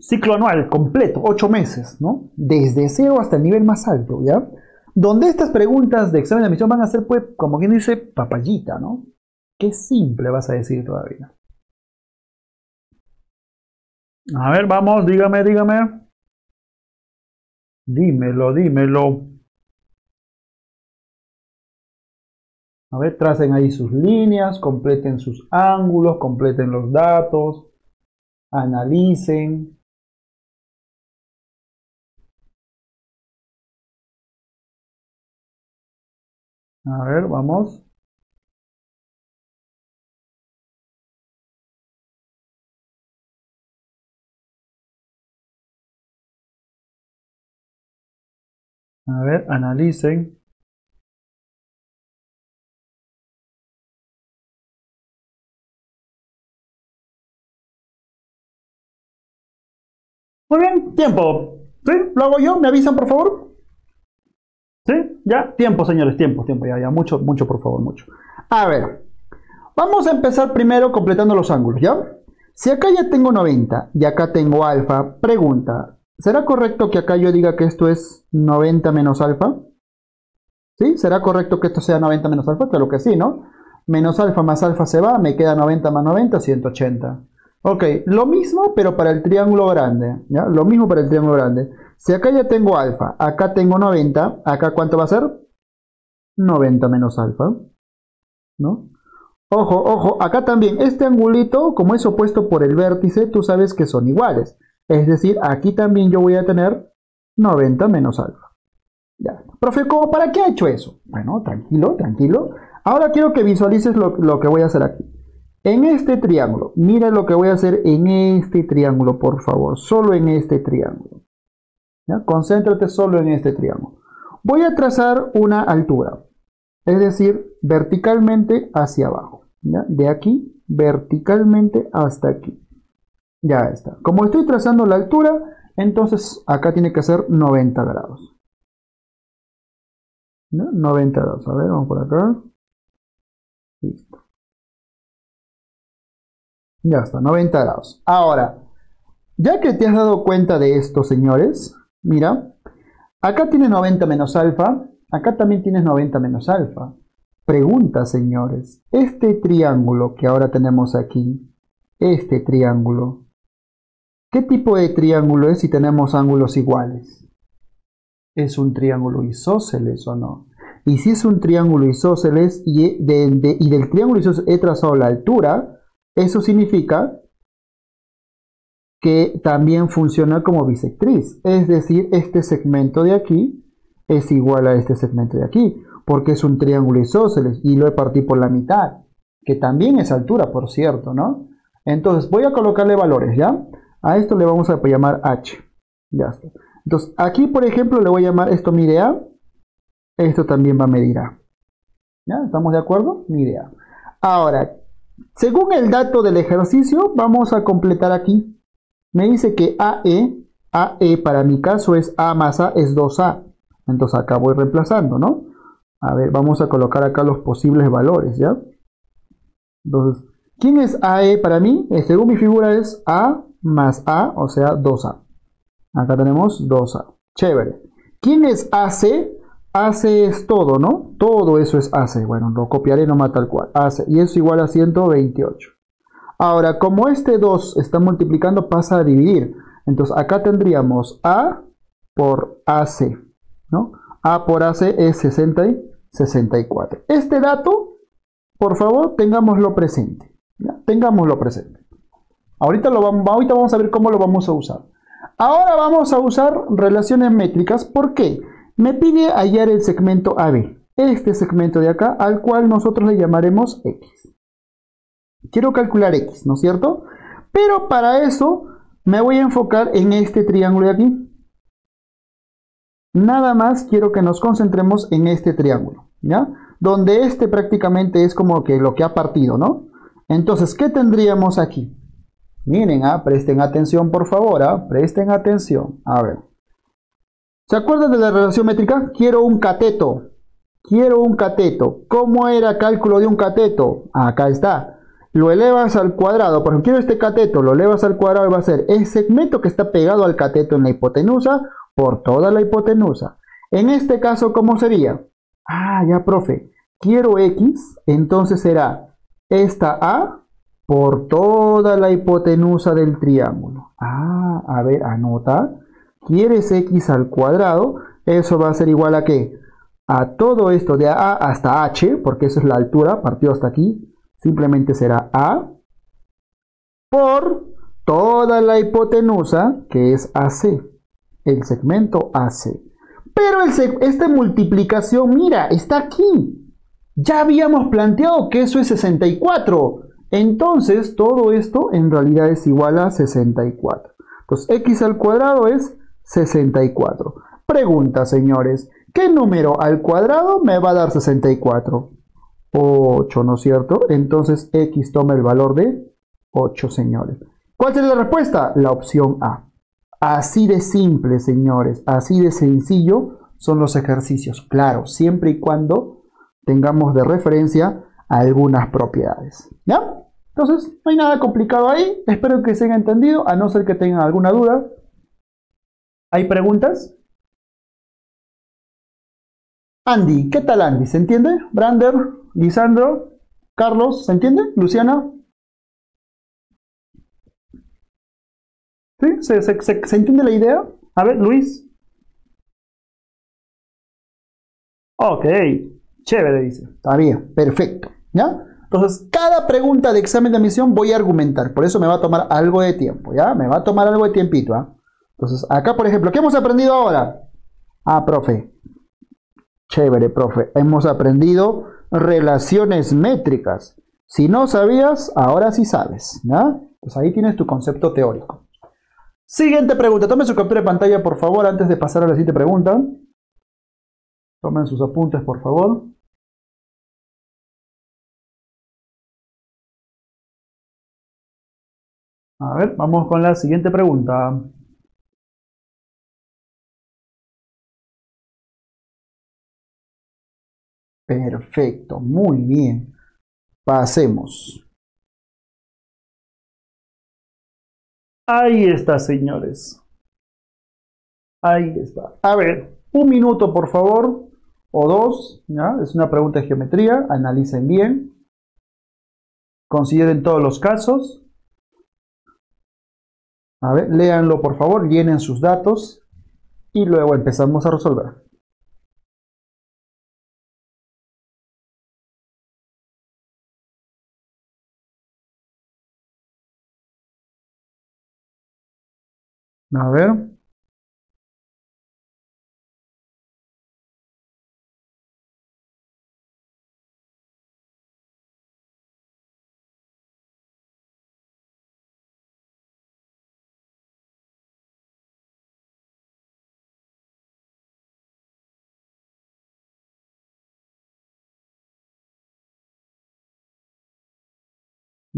Ciclo anual completo, ocho meses, ¿no? Desde cero hasta el nivel más alto, ¿ya? Donde estas preguntas de examen de admisión van a ser, pues, como quien dice, papayita, ¿no? Qué simple vas a decir todavía. A ver, vamos, dígame, dígame. Dímelo, dímelo. A ver, tracen ahí sus líneas, completen sus ángulos, completen los datos, analicen. A ver, vamos. A ver, analicen. Muy bien, tiempo. ¿Sí? ¿Lo hago yo? ¿Me avisan, por favor? ¿Sí? Ya, tiempo, señores, tiempo, tiempo, ya, ya, mucho, mucho, por favor, mucho. A ver, vamos a empezar primero completando los ángulos, ¿ya? Si acá ya tengo noventa y acá tengo alfa, pregunta, ¿será correcto que acá yo diga que esto es noventa menos alfa? ¿Sí? ¿Será correcto que esto sea noventa menos alfa? Claro que sí, ¿no? Menos alfa más alfa se va, me queda noventa más noventa, ciento ochenta. Ok, lo mismo pero para el triángulo grande, ¿ya? Lo mismo para el triángulo grande. Si acá ya tengo alfa, acá tengo noventa, acá ¿cuánto va a ser? noventa menos alfa, ¿no? Ojo, ojo, acá también, este angulito, como es opuesto por el vértice, tú sabes que son iguales. Es decir, aquí también yo voy a tener noventa menos alfa. Ya. Profe, ¿cómo? ¿Para qué ha hecho eso? Bueno, tranquilo, tranquilo. Ahora quiero que visualices lo, lo que voy a hacer aquí. En este triángulo, mira lo que voy a hacer en este triángulo, por favor. Solo en este triángulo. ¿Ya? Concéntrate solo en este triángulo. Voy a trazar una altura, es decir, verticalmente hacia abajo, ¿ya? De aquí, verticalmente hasta aquí. Ya está. Como estoy trazando la altura, entonces acá tiene que ser noventa grados, ¿no? noventa grados. A ver, vamos por acá. Listo. Ya está, noventa grados. Ahora, ya que te has dado cuenta de esto, señores, mira, acá tienes noventa menos alfa, acá también tienes noventa menos alfa. Pregunta, señores, este triángulo que ahora tenemos aquí, este triángulo, ¿qué tipo de triángulo es si tenemos ángulos iguales? ¿Es un triángulo isósceles o no? Y si es un triángulo isósceles y, de, de, y del triángulo isósceles he trazado la altura, eso significa que también funciona como bisectriz, es decir, este segmento de aquí es igual a este segmento de aquí, porque es un triángulo isósceles y lo he partido por la mitad, que también es altura, por cierto, ¿no? Entonces voy a colocarle valores, ¿ya? A esto le vamos a llamar H, ya está. Entonces, aquí, por ejemplo, le voy a llamar esto mi idea. Esto también va a medir A. ¿Ya? ¿Estamos de acuerdo? Mi idea. Ahora, según el dato del ejercicio, vamos a completar aquí. Me dice que AE, AE para mi caso es A más A es dos A. Entonces acá voy reemplazando, ¿no? A ver, vamos a colocar acá los posibles valores, ¿ya? Entonces, ¿quién es AE para mí? Eh, según mi figura es A más A, o sea, dos A. Acá tenemos dos A. Chévere. ¿Quién es A C? A C es todo, ¿no? Todo eso es A C. Bueno, lo copiaré nomás tal cual. A C. Y es igual a ciento veintiocho. Ahora, como este dos está multiplicando, pasa a dividir. Entonces, acá tendríamos A por A C, ¿no? A por A C es sesenta y sesenta y cuatro. Este dato, por favor, tengámoslo presente. ¿Ya? Tengámoslo presente. Ahorita, lo vamos, ahorita vamos a ver cómo lo vamos a usar. Ahora vamos a usar relaciones métricas. ¿Por qué? Me pide hallar el segmento A B, este segmento de acá, al cual nosotros le llamaremos X. Quiero calcular X, ¿no es cierto? Pero para eso me voy a enfocar en este triángulo de aquí. Nada más quiero que nos concentremos en este triángulo, ¿ya? Donde este prácticamente es como que lo que ha partido, ¿no? Entonces, ¿qué tendríamos aquí? Miren, ¿ah? Presten atención, por favor, ¿ah? Presten atención. A ver. ¿Se acuerdan de la relación métrica? Quiero un cateto. Quiero un cateto. ¿Cómo era el cálculo de un cateto? Acá está. Lo elevas al cuadrado. Por ejemplo, quiero este cateto. Lo elevas al cuadrado y va a ser el segmento que está pegado al cateto en la hipotenusa por toda la hipotenusa. En este caso, ¿cómo sería? Ah, ya, profe. Quiero X. Entonces será esta A por toda la hipotenusa del triángulo. Ah, a ver, anota. Quieres X al cuadrado, eso va a ser igual a ¿qué? A todo esto de A hasta H, porque esa es la altura, partido hasta aquí, simplemente será A por toda la hipotenusa, que es A C, el segmento A C. Pero el seg- esta multiplicación, mira, está aquí. Ya habíamos planteado que eso es sesenta y cuatro. Entonces, todo esto en realidad es igual a sesenta y cuatro. Entonces, X al cuadrado es sesenta y cuatro. Pregunta, señores, ¿qué número al cuadrado me va a dar sesenta y cuatro? ocho, ¿no es cierto? Entonces X toma el valor de ocho, señores. ¿Cuál sería la respuesta? La opción A. Así de simple, señores, así de sencillo son los ejercicios. Claro, siempre y cuando tengamos de referencia algunas propiedades, ¿ya? Entonces, no hay nada complicado ahí. Espero que se haya entendido, a no ser que tengan alguna duda. ¿Hay preguntas? Andy, ¿qué tal Andy? ¿Se entiende? Brander, Lisandro, Carlos, ¿se entiende? Luciana. ¿Sí? ¿Se, se, se, ¿se entiende la idea? A ver, Luis. Ok, chévere, dice. Está bien, perfecto. ¿Ya? Entonces, cada pregunta de examen de admisión voy a argumentar. Por eso me va a tomar algo de tiempo, ¿ya? Me va a tomar algo de tiempito, ¿ah? ¿eh? Entonces, acá, por ejemplo, ¿qué hemos aprendido ahora? Ah, profe. Chévere, profe. Hemos aprendido relaciones métricas. Si no sabías, ahora sí sabes, ¿ya? Pues ahí tienes tu concepto teórico. Siguiente pregunta. Tomen su captura de pantalla, por favor, antes de pasar a la siguiente pregunta. Tomen sus apuntes, por favor. A ver, vamos con la siguiente pregunta. Perfecto, muy bien. Pasemos. Ahí está, señores. Ahí está. A ver, un minuto, por favor, o dos, ¿ya? Es una pregunta de geometría, analicen bien. Consideren todos los casos. A ver, léanlo, por favor, llenen sus datos y luego empezamos a resolver. A ver.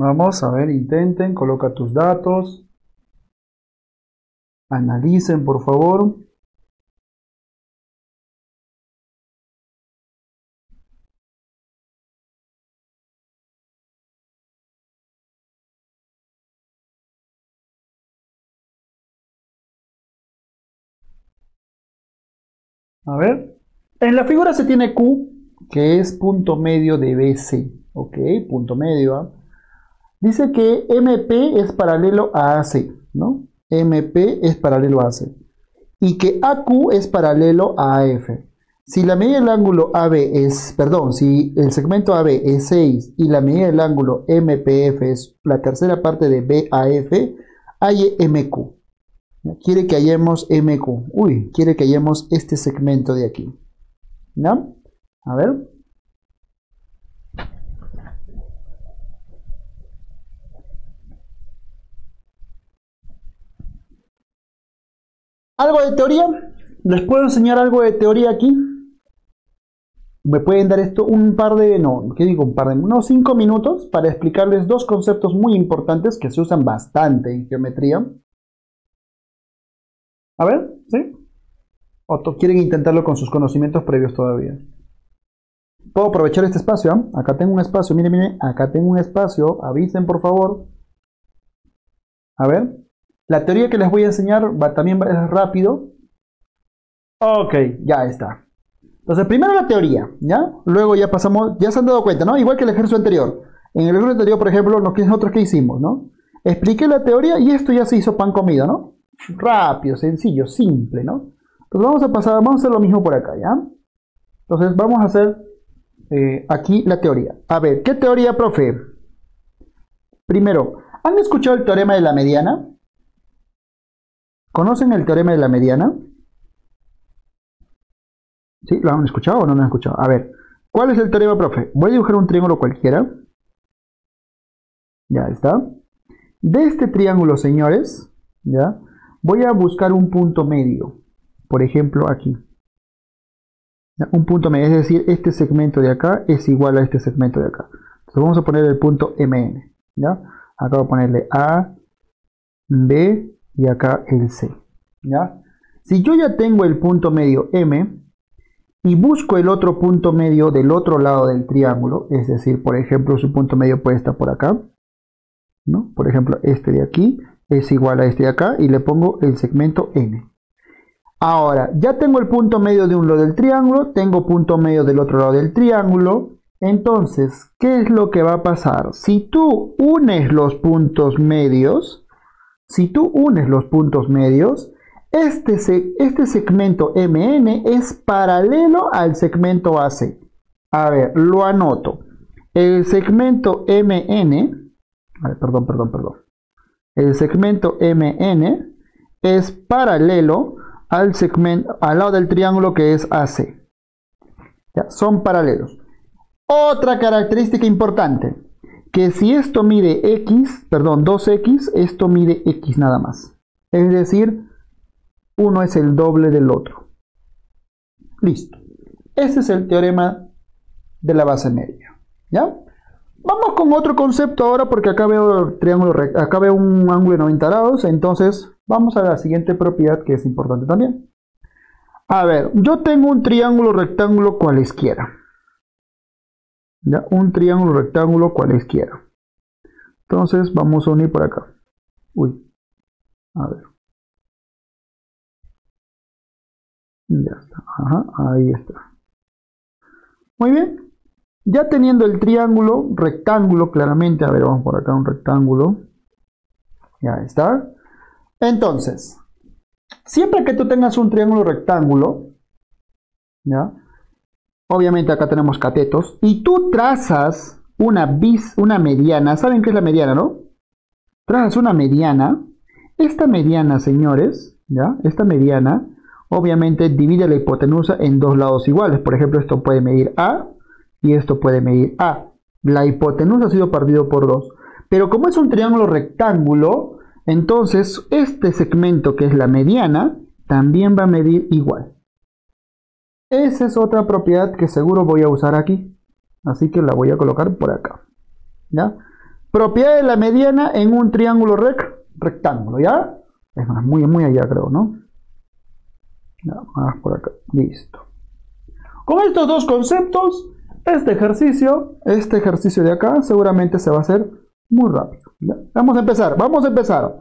Vamos a ver, intenten, coloca tus datos. Analicen, por favor. A ver, en la figura se tiene Q, que es punto medio de B C, ok, punto medio. ¿eh? Dice que M P es paralelo a A C, ¿no? M P es paralelo a AC, y que A Q es paralelo a AF. Si la medida del ángulo A B es, perdón, si el segmento A B es seis y la medida del ángulo M P F es la tercera parte de B A F, hay M Q. Quiere que hallemos M Q. Uy, quiere que hallemos este segmento de aquí, ¿no? A ver. ¿Algo de teoría? ¿Les puedo enseñar algo de teoría aquí? ¿Me pueden dar esto un par de... no, ¿qué digo? Un par de... unos cinco minutos para explicarles dos conceptos muy importantes que se usan bastante en geometría. A ver, ¿sí? ¿O quieren intentarlo con sus conocimientos previos todavía? Puedo aprovechar este espacio, ¿eh? Acá tengo un espacio, miren, miren, acá tengo un espacio, avisen por favor. A ver, la teoría que les voy a enseñar va, también es rápido. Ok, ya está. Entonces, primero la teoría, ¿ya? Luego ya pasamos, ya se han dado cuenta, ¿no? Igual que el ejercicio anterior. En el ejercicio anterior, por ejemplo, nosotros que hicimos, ¿no? Expliqué la teoría y esto ya se hizo pan comido, ¿no? Rápido, sencillo, simple, ¿no? Entonces vamos a pasar, vamos a hacer lo mismo por acá, ¿ya? Entonces vamos a hacer eh, aquí la teoría. A ver, ¿qué teoría, profe? Primero, ¿han escuchado el teorema de la mediana? ¿Conocen el teorema de la mediana? ¿Sí? ¿Lo han escuchado o no lo han escuchado? A ver, ¿cuál es el teorema, profe? Voy a dibujar un triángulo cualquiera. Ya está. De este triángulo, señores, ¿ya? Voy a buscar un punto medio, por ejemplo aquí. Un punto medio, es decir, este segmento de acá es igual a este segmento de acá. Entonces vamos a poner el punto M N, ¿ya? Acá voy a ponerle A, B y acá el C, ¿ya? Si yo ya tengo el punto medio M y busco el otro punto medio del otro lado del triángulo, es decir, por ejemplo, su punto medio puede estar por acá, ¿no? Por ejemplo, este de aquí es igual a este de acá y le pongo el segmento N. Ahora, ya tengo el punto medio de un lado del triángulo, tengo punto medio del otro lado del triángulo. Entonces, ¿qué es lo que va a pasar? Si tú unes los puntos medios, si tú unes los puntos medios, este, este segmento M N es paralelo al segmento A C. A ver, lo anoto. El segmento M N, a ver, perdón, perdón, perdón. El segmento M N es paralelo al segmento, al lado del triángulo que es A C. ¿Ya? Son paralelos. Otra característica importante, que si esto mide X, perdón, dos X, esto mide X nada más. Es decir, uno es el doble del otro. Listo. Ese es el teorema de la base media, ¿ya? Vamos con otro concepto ahora porque acá veo, triángulo, acá veo un ángulo de noventa grados, entonces vamos a la siguiente propiedad que es importante también. A ver, yo tengo un triángulo rectángulo cualesquiera. ¿Ya? Un triángulo rectángulo cualesquiera. Entonces vamos a unir por acá. Uy, a ver. Ya está, ajá, ahí está. Muy bien. Ya teniendo el triángulo, rectángulo, claramente, a ver, vamos por acá, un rectángulo. Ya está. Entonces, siempre que tú tengas un triángulo rectángulo, ¿ya? Obviamente acá tenemos catetos, y tú trazas una bis, una mediana, ¿saben qué es la mediana, no? Trazas una mediana, esta mediana, señores, ¿ya? Esta mediana, obviamente divide la hipotenusa en dos lados iguales, por ejemplo, esto puede medir A, y esto puede medir A. La hipotenusa ha sido partido por dos. Pero como es un triángulo rectángulo, entonces este segmento que es la mediana, también va a medir igual. Esa es otra propiedad que seguro voy a usar aquí. Así que la voy a colocar por acá, ¿ya? Propiedad de la mediana en un triángulo rec rectángulo, ¿ya? Es más, muy, muy allá creo, ¿no? Nada más por acá, listo. Con estos dos conceptos, este ejercicio, este ejercicio de acá, seguramente se va a hacer muy rápido, ¿ya? Vamos a empezar, vamos a empezar.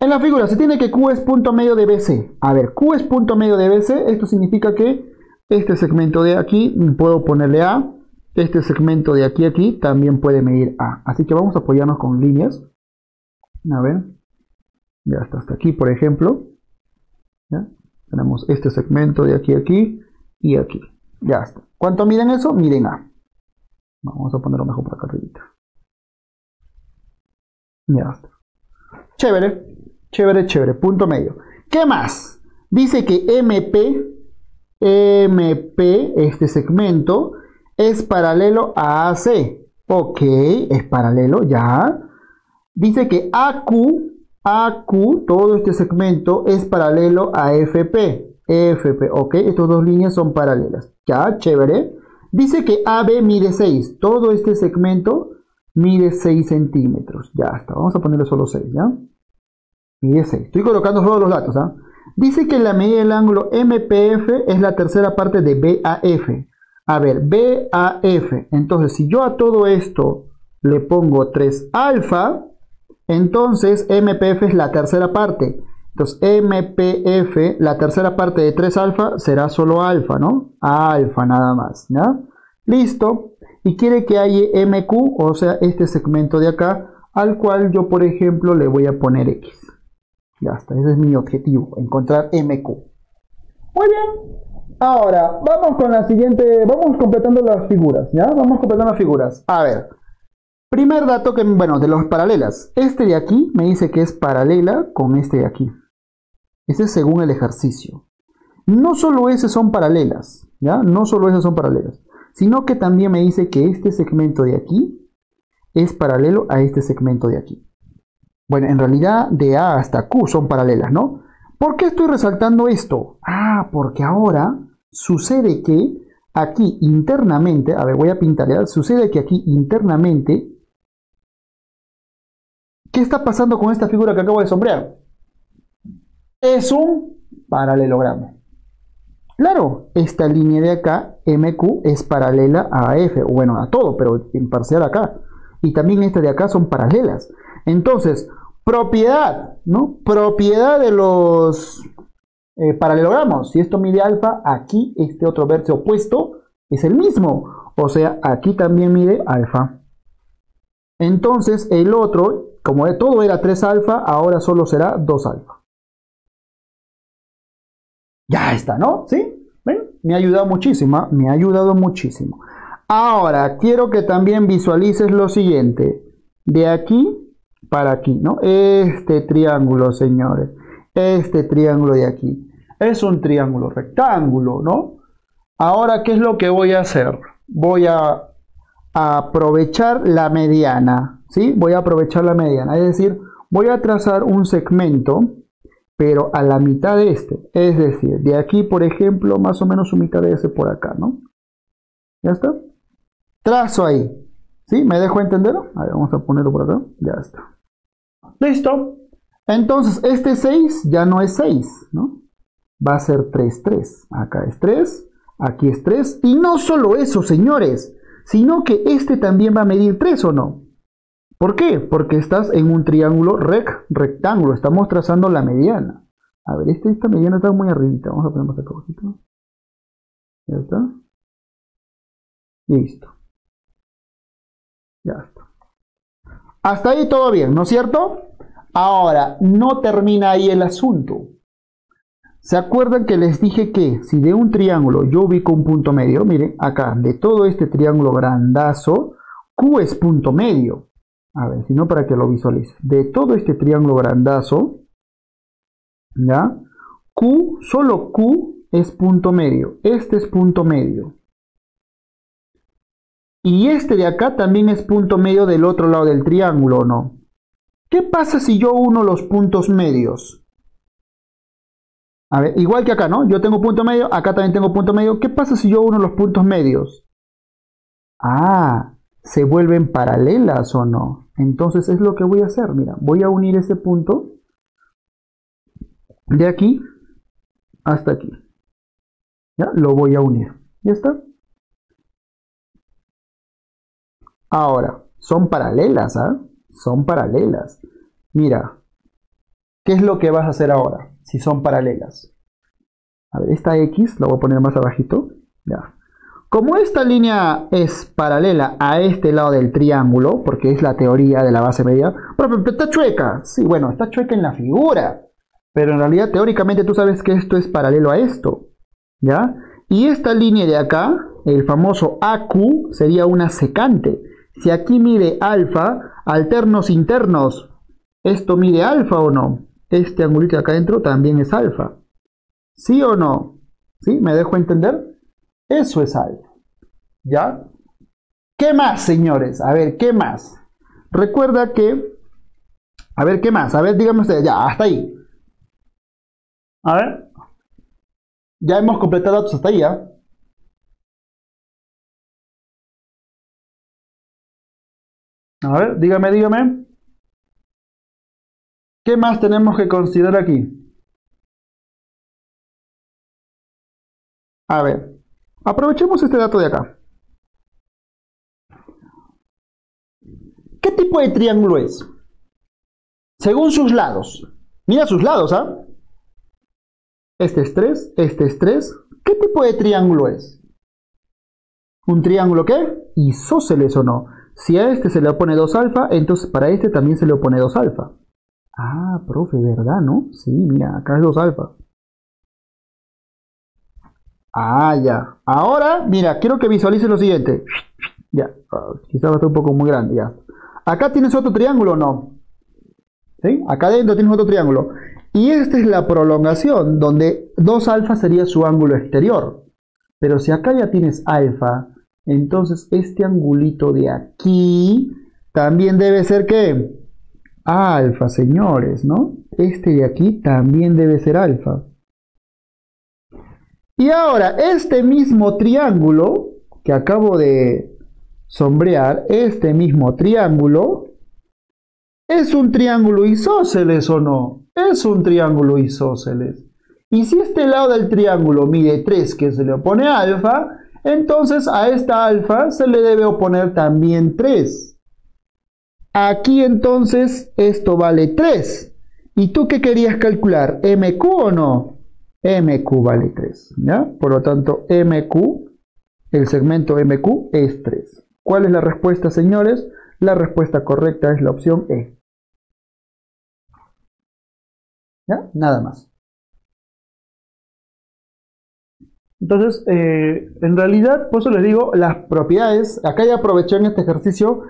En la figura se tiene que Q es punto medio de B C. A ver, Q es punto medio de B C, esto significa que este segmento de aquí puedo ponerle A, este segmento de aquí a aquí también puede medir A. Así que vamos a apoyarnos con líneas. A ver, ya está hasta aquí, por ejemplo. ¿Ya? Tenemos este segmento de aquí a aquí y aquí. Ya está. ¿Cuánto miden eso? Miden A. Vamos a ponerlo mejor por acá arribita. Ya está. Chévere, chévere, chévere. Punto medio. ¿Qué más? Dice que M P, M P, este segmento, es paralelo a A C. Ok, es paralelo, ya. Dice que A Q, A Q, todo este segmento es paralelo a F P, F P, ok, estas dos líneas son paralelas, ya, chévere. Dice que A B mide seis, todo este segmento mide seis centímetros, ya está, vamos a ponerle solo seis, ya, mide seis, estoy colocando todos los datos, ¿ah? Dice que la medida del ángulo M P F es la tercera parte de B A F, a ver, B A F, entonces si yo a todo esto le pongo tres alfa, entonces M P F es la tercera parte. Entonces M P F, la tercera parte de tres alfa, será solo alfa, ¿no? Alfa nada más, ¿ya? Listo. Y quiere que haya M Q, o sea, este segmento de acá, al cual yo, por ejemplo, le voy a poner X. Ya está, ese es mi objetivo, encontrar M Q. Muy bien. Ahora, vamos con la siguiente, vamos completando las figuras, ¿ya? Vamos completando las figuras. A ver. Primer dato que, bueno, de las paralelas. Este de aquí me dice que es paralela con este de aquí. Ese es según el ejercicio. No solo esas son paralelas, ¿ya? No solo esas son paralelas, sino que también me dice que este segmento de aquí es paralelo a este segmento de aquí. Bueno, en realidad de A hasta Q son paralelas, ¿no? ¿Por qué estoy resaltando esto? Ah, porque ahora sucede que aquí internamente, a ver, voy a pintar, ¿ya? Sucede que aquí internamente... ¿Qué está pasando con esta figura que acabo de sombrear? Es un paralelogramo. Claro, esta línea de acá, M Q, es paralela a F, bueno, a todo, pero en parcial acá. Y también esta de acá son paralelas. Entonces, propiedad, ¿no? Propiedad de los eh, paralelogramos. Si esto mide alfa, aquí este otro vértice opuesto es el mismo. O sea, aquí también mide alfa. Entonces, el otro... Como de todo era tres alfa, ahora solo será dos alfa. Ya está, ¿no? ¿Sí? ¿Ven? Me ha ayudado muchísimo, me ha ayudado muchísimo. Ahora, quiero que también visualices lo siguiente. De aquí para aquí, ¿no? Este triángulo, señores. Este triángulo de aquí. Es un triángulo rectángulo, ¿no? Ahora, ¿qué es lo que voy a hacer? Voy a aprovechar la mediana. ¿Sí? Voy a aprovechar la mediana, es decir, voy a trazar un segmento, pero a la mitad de este, es decir, de aquí, por ejemplo, más o menos su mitad de ese por acá, ¿no? ¿Ya está? Trazo ahí, ¿sí? ¿Me dejo entender? A ver, vamos a ponerlo por acá, ya está. Listo, entonces este seis ya no es seis, ¿no? Va a ser tres, tres, acá es tres, aquí es tres, y no solo eso, señores, sino que este también va a medir tres, ¿o no? ¿Por qué? Porque estás en un triángulo rec, rectángulo. Estamos trazando la mediana. A ver, este, esta mediana está muy arribita. Vamos a poner más acá poquito. Ya está. Listo. Ya está. Hasta ahí todo bien, ¿no es cierto? Ahora, no termina ahí el asunto. ¿Se acuerdan que les dije que si de un triángulo yo ubico un punto medio? Miren, acá, de todo este triángulo grandazo, Q es punto medio. A ver, sino para que lo visualices. De todo este triángulo grandazo, ¿ya? Q, solo Q es punto medio. Este es punto medio. Y este de acá también es punto medio del otro lado del triángulo, ¿no? ¿Qué pasa si yo uno los puntos medios? A ver, igual que acá, ¿no? Yo tengo punto medio, acá también tengo punto medio. ¿Qué pasa si yo uno los puntos medios? Ah, ¿se vuelven paralelas o no? Entonces es lo que voy a hacer. Mira, voy a unir ese punto de aquí hasta aquí. Ya, lo voy a unir. Ya está. Ahora, son paralelas, ¿ah? Son paralelas. Mira, ¿qué es lo que vas a hacer ahora si son paralelas? A ver, esta X la voy a poner más abajito. Ya. Como esta línea es paralela a este lado del triángulo, porque es la teoría de la base media, pero está chueca. Sí, bueno, está chueca en la figura, pero en realidad teóricamente tú sabes que esto es paralelo a esto, ¿ya? Y esta línea de acá, el famoso A Q, sería una secante. Si aquí mide alfa, alternos internos, ¿esto mide alfa o no? Este angulito de acá adentro también es alfa. ¿Sí o no? ¿Sí? ¿Me dejo entender? Eso es alfa. ¿Ya? ¿Qué más, señores? A ver, ¿qué más? Recuerda que... A ver, ¿qué más? A ver, díganme ustedes. Ya, hasta ahí. A ver. Ya hemos completado datos hasta ahí, ¿ya? A ver, dígame, dígame. ¿Qué más tenemos que considerar aquí? A ver. Aprovechemos este dato de acá. ¿Qué tipo de triángulo es? Según sus lados. Mira sus lados, ¿ah? Este es tres, este es tres. ¿Qué tipo de triángulo es? ¿Un triángulo qué? Isósceles o no. Si a este se le opone dos alfa, entonces para este también se le opone dos alfa. Ah, profe, ¿verdad, no? Sí, mira, acá es dos alfa. Ah, ya. Ahora, mira, quiero que visualices lo siguiente. Ya, uh, quizás va a estar un poco muy grande, ya. Acá tienes otro triángulo, ¿no? ¿Sí? Acá dentro tienes otro triángulo. Y esta es la prolongación, donde dos alfa sería su ángulo exterior. Pero si acá ya tienes alfa, entonces este angulito de aquí también debe ser, ¿qué? Alfa, señores, ¿no? Este de aquí también debe ser alfa. Y ahora, este mismo triángulo que acabo de sombrear, este mismo triángulo, ¿es un triángulo isósceles o no? Es un triángulo isósceles. Y si este lado del triángulo mide tres, que se le opone alfa, entonces a esta alfa se le debe oponer también tres. Aquí entonces esto vale tres. ¿Y tú qué querías calcular? ¿M Q o no? M Q vale tres, ¿ya? Por lo tanto, M Q, el segmento M Q es tres. ¿Cuál es la respuesta, señores? La respuesta correcta es la opción E. ¿Ya? Nada más. Entonces, eh, en realidad, por eso les digo, las propiedades, acá ya aproveché en este ejercicio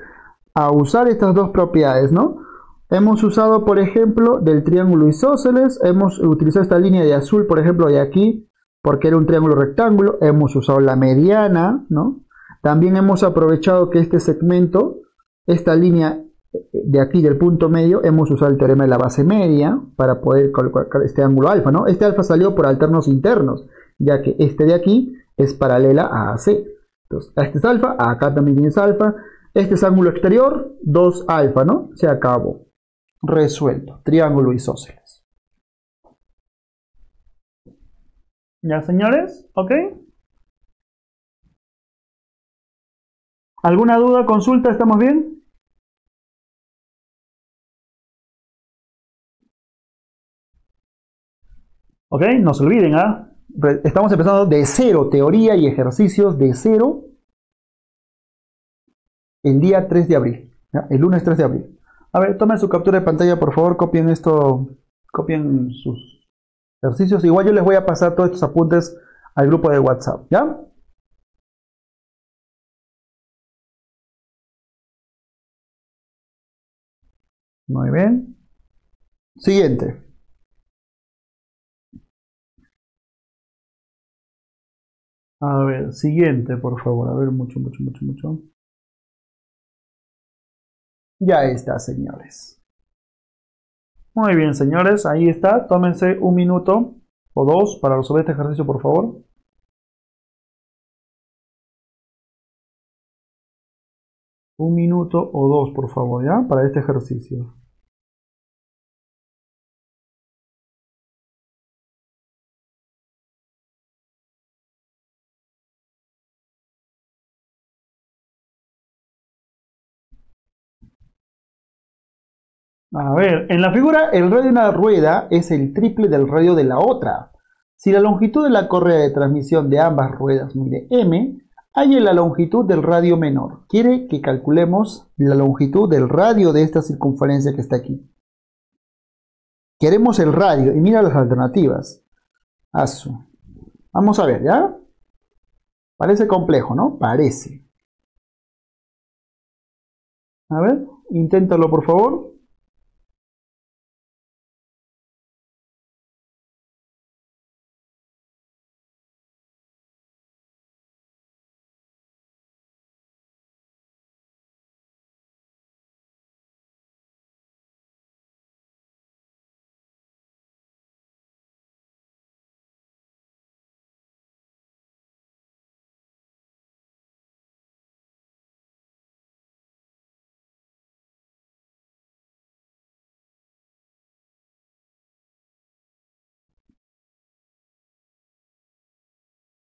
a usar estas dos propiedades, ¿no? Hemos usado, por ejemplo, del triángulo isósceles, hemos utilizado esta línea de azul, por ejemplo, de aquí, porque era un triángulo rectángulo, hemos usado la mediana, ¿no? También hemos aprovechado que este segmento, esta línea de aquí del punto medio, hemos usado el teorema de la base media para poder calcular este ángulo alfa, ¿no? Este alfa salió por alternos internos, ya que este de aquí es paralela a A C. Entonces, este es alfa, acá también tienes alfa, este es ángulo exterior, dos alfa, ¿no? Se acabó. Resuelto, triángulo isósceles. ¿Ya, señores? ¿Ok? ¿Alguna duda, consulta? ¿Estamos bien? ¿Ok? No se olviden, ¿ah? ¿eh? Estamos empezando de cero, teoría y ejercicios de cero el día tres de abril, ¿ya? El lunes tres de abril. A ver, tomen su captura de pantalla, por favor, copien esto, copien sus ejercicios. Igual yo les voy a pasar todos estos apuntes al grupo de WhatsApp, ¿ya? Muy bien. Siguiente. A ver, siguiente, por favor. A ver, mucho, mucho, mucho, mucho. Ya está, señores. Muy bien, señores. Ahí está. Tómense un minuto o dos para resolver este ejercicio, por favor. Un minuto o dos, por favor, ¿ya? Para este ejercicio. A ver, en la figura el radio de una rueda es el triple del radio de la otra. Si la longitud de la correa de transmisión de ambas ruedas mide m, halla la longitud del radio menor. Quiere que calculemos la longitud del radio de esta circunferencia que está aquí. Queremos el radio y mira las alternativas. Asu. Vamos a ver, ¿ya? Parece complejo, ¿no? Parece. A ver, inténtalo por favor.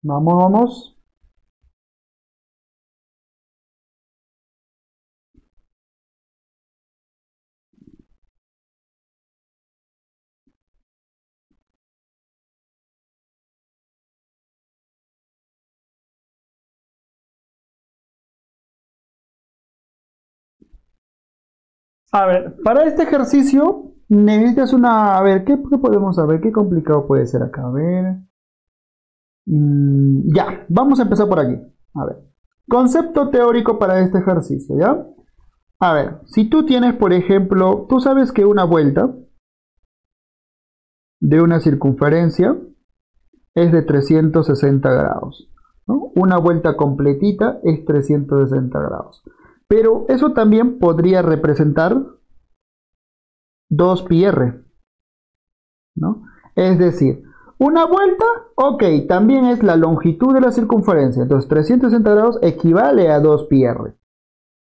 Vamos, vamos. A ver, para este ejercicio necesitas una... A ver, ¿qué, qué podemos saber? ¿Qué complicado puede ser acá? A ver... Ya, vamos a empezar por aquí. A ver, concepto teórico para este ejercicio, ¿ya? A ver, si tú tienes, por ejemplo, tú sabes que una vuelta de una circunferencia es de trescientos sesenta grados, ¿no? Una vuelta completita es trescientos sesenta grados. Pero eso también podría representar dos pi erre, ¿no? Es decir, una vuelta, ok, también es la longitud de la circunferencia. Entonces, trescientos sesenta grados equivale a dos pi erre.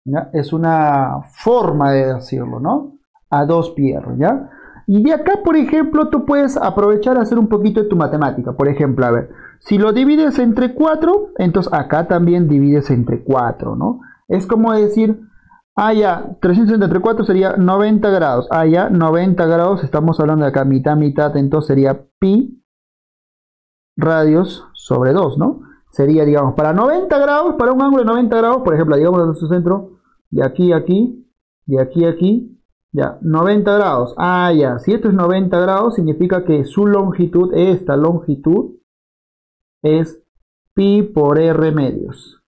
¿Ya? Es una forma de decirlo, ¿no? A dos pi erre, ¿ya? Y de acá, por ejemplo, tú puedes aprovechar a hacer un poquito de tu matemática. Por ejemplo, a ver, si lo divides entre cuatro, entonces acá también divides entre cuatro, ¿no? Es como decir, ah, ya, trescientos sesenta entre cuatro sería noventa grados. Ah, ya, noventa grados, estamos hablando de acá, mitad, mitad, entonces sería pi radios sobre dos, ¿no? Sería, digamos, para noventa grados, para un ángulo de noventa grados, por ejemplo, digamos en su centro, de aquí a aquí, de aquí a aquí, ya, noventa grados. Ah, ya, si esto es noventa grados, significa que su longitud, esta longitud, es pi por r medios,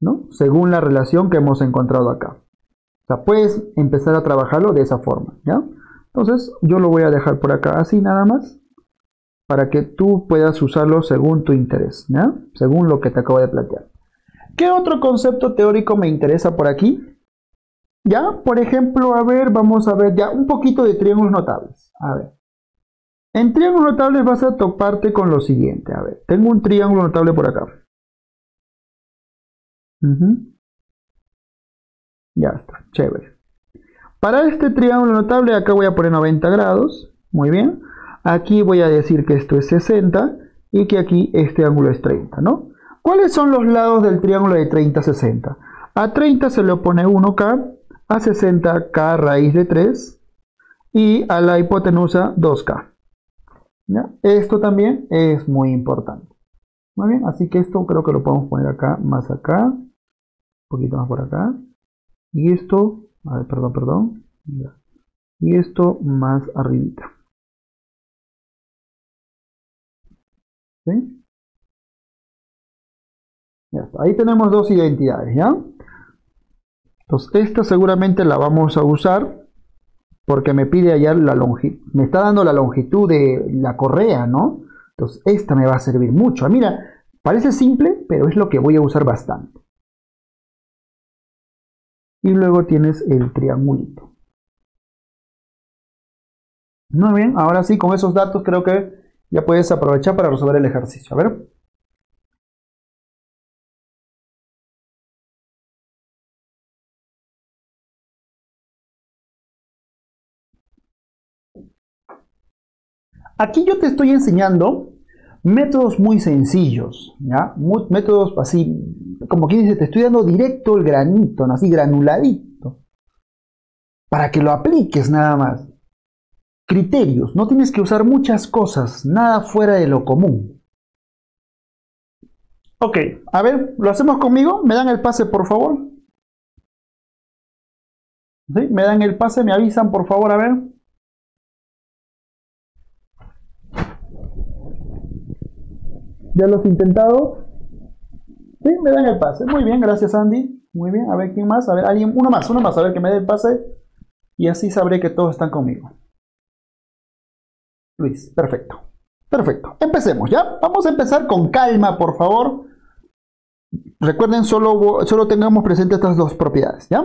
¿no? Según la relación que hemos encontrado acá. O sea, puedes empezar a trabajarlo de esa forma, ¿ya? Entonces, yo lo voy a dejar por acá así nada más, para que tú puedas usarlo según tu interés, ¿ya? Según lo que te acabo de plantear. ¿Qué otro concepto teórico me interesa por aquí? Ya, por ejemplo, a ver, vamos a ver ya un poquito de triángulos notables. A ver, en triángulos notables vas a toparte con lo siguiente. A ver, tengo un triángulo notable por acá. Uh-huh. Ya está, chévere. Para este triángulo notable acá voy a poner noventa grados, muy bien. Aquí voy a decir que esto es sesenta y que aquí este ángulo es treinta, ¿no? ¿Cuáles son los lados del triángulo de treinta sesenta? A treinta se le pone uno ka, a sesenta k raíz de tres y a la hipotenusa dos ka. ¿Ya? Esto también es muy importante. Muy bien, así que esto creo que lo podemos poner acá, más acá, un poquito más por acá. Y esto, a ver, perdón, perdón. Y esto más arribita. ¿Sí? Ya está. Ahí tenemos dos identidades, ¿ya? Entonces, esta seguramente la vamos a usar porque me pide hallar la longitud. Me está dando la longitud de la correa, ¿no? Entonces, esta me va a servir mucho. Ah, mira, parece simple, pero es lo que voy a usar bastante. Y luego tienes el triangulito. Muy bien, ahora sí, con esos datos creo que ya puedes aprovechar para resolver el ejercicio. A ver. Aquí yo te estoy enseñando métodos muy sencillos, ¿ya? Muy, métodos así, como quien dice, te estoy dando directo el granito, ¿no? Así granuladito, para que lo apliques nada más. Criterios, no tienes que usar muchas cosas, nada fuera de lo común. Ok, a ver, ¿lo hacemos conmigo? ¿Me dan el pase, por favor? ¿Sí? ¿Me dan el pase? ¿Me avisan, por favor? A ver. ¿Ya los he intentado? Sí, me dan el pase. Muy bien, gracias Andy. Muy bien, a ver, ¿quién más? A ver, alguien, uno más, uno más, a ver que me dé el pase. Y así sabré que todos están conmigo. Luis, perfecto. Perfecto, empecemos, ¿ya? Vamos a empezar con calma, por favor. Recuerden, solo, solo tengamos presente estas dos propiedades, ¿ya?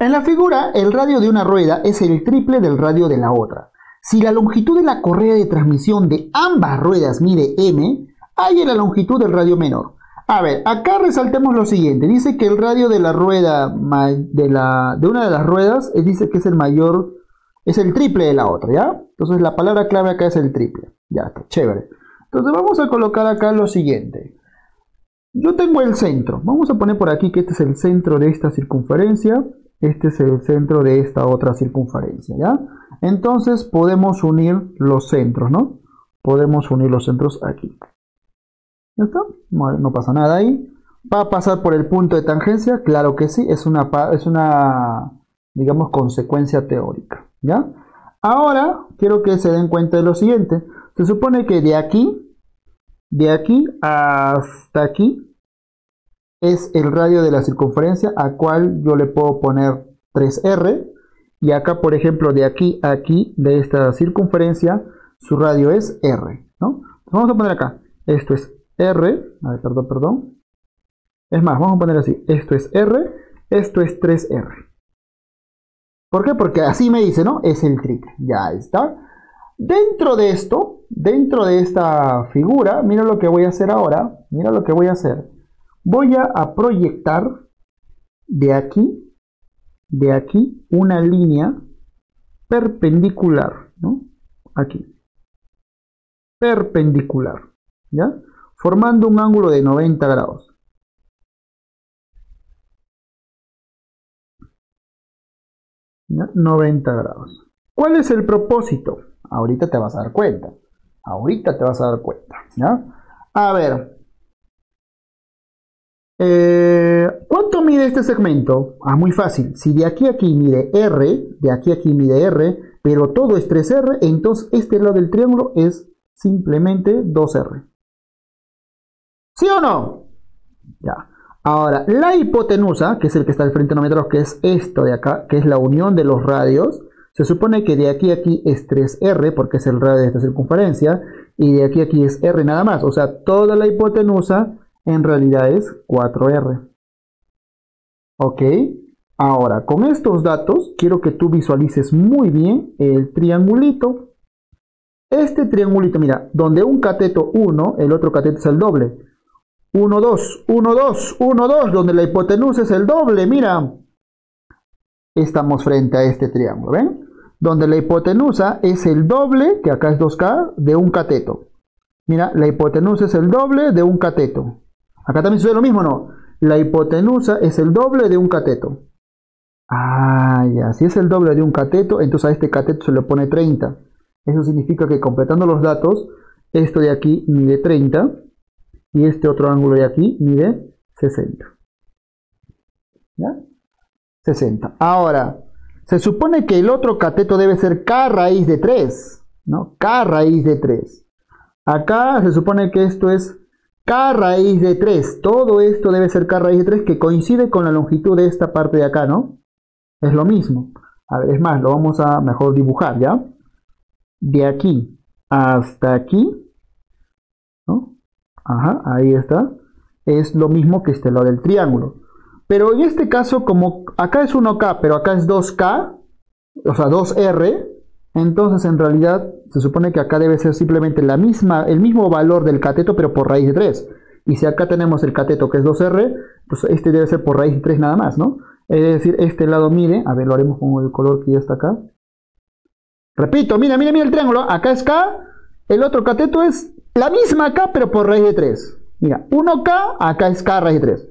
En la figura, el radio de una rueda es el triple del radio de la otra. Si la longitud de la correa de transmisión de ambas ruedas mide m, halla la longitud del radio menor. A ver, acá resaltemos lo siguiente. Dice que el radio de la rueda de, la, de una de las ruedas dice que es el mayor, es el triple de la otra, ¿ya? Entonces la palabra clave acá es el triple. Ya está, chévere. Entonces vamos a colocar acá lo siguiente. Yo tengo el centro. Vamos a poner por aquí que este es el centro de esta circunferencia. Este es el centro de esta otra circunferencia, ¿ya? Entonces podemos unir los centros, ¿no? Podemos unir los centros aquí. ¿Ya está? No pasa nada ahí. ¿Va a pasar por el punto de tangencia? Claro que sí. Es una, es una digamos, consecuencia teórica, ¿ya? Ahora quiero que se den cuenta de lo siguiente. Se supone que de aquí, de aquí hasta aquí, es el radio de la circunferencia, a cual yo le puedo poner tres R. Y acá, por ejemplo, de aquí a aquí, de esta circunferencia, su radio es R, ¿no? Vamos a poner acá, esto es R, a ver, perdón, perdón. Es más, vamos a poner así, esto es R, esto es tres R. ¿Por qué? Porque así me dice, ¿no? Es el triple, ya está. Dentro de esto, dentro de esta figura, mira lo que voy a hacer ahora, mira lo que voy a hacer. Voy a proyectar de aquí, de aquí, una línea perpendicular, ¿no? Aquí. Perpendicular, ¿ya? Formando un ángulo de noventa grados. ¿Ya? noventa grados. ¿Cuál es el propósito? Ahorita te vas a dar cuenta. Ahorita te vas a dar cuenta, ¿ya? A ver. Eh, ¿Cuánto mide este segmento? Ah, muy fácil. Si de aquí a aquí mide R, de aquí a aquí mide R, pero todo es tres R, entonces este lado del triángulo es simplemente dos R. ¿Sí o no? Ya. Ahora, la hipotenusa, que es el que está al frente de noventa grados, que es esto de acá, que es la unión de los radios, se supone que de aquí a aquí es tres R, porque es el radio de esta circunferencia, y de aquí a aquí es R nada más. O sea, toda la hipotenusa en realidad es cuatro R. Ok, ahora con estos datos quiero que tú visualices muy bien el triangulito. Este triangulito, mira, donde un cateto uno, el otro cateto es el doble. uno, dos, uno, dos, uno, dos, donde la hipotenusa es el doble, mira. Estamos frente a este triángulo, ¿ven? Donde la hipotenusa es el doble, que acá es dos K, de un cateto. Mira, la hipotenusa es el doble de un cateto. Acá también sucede lo mismo, ¿no? La hipotenusa es el doble de un cateto. Ah, ya. Si es el doble de un cateto, entonces a este cateto se le pone treinta. Eso significa que completando los datos, esto de aquí mide treinta. Y este otro ángulo de aquí mide sesenta. ¿Ya? sesenta. Ahora, se supone que el otro cateto debe ser K raíz de tres, ¿no? K raíz de tres. Acá se supone que esto es K raíz de tres, todo esto debe ser K raíz de tres, que coincide con la longitud de esta parte de acá, ¿no? Es lo mismo. A ver, es más, lo vamos a mejor dibujar, ¿ya? De aquí hasta aquí, ¿no? Ajá, ahí está. Es lo mismo que este lado del triángulo. Pero en este caso, como acá es uno K, pero acá es dos K, o sea, dos R, entonces en realidad se supone que acá debe ser simplemente la misma, el mismo valor del cateto, pero por raíz de tres. Y si acá tenemos el cateto que es dos R, pues este debe ser por raíz de tres nada más, ¿no? Es decir, este lado mide, a ver, lo haremos con el color que ya está acá. Repito, mira, mira, mira el triángulo. Acá es K, el otro cateto es la misma K, pero por raíz de tres. Mira, uno K, acá es K raíz de tres.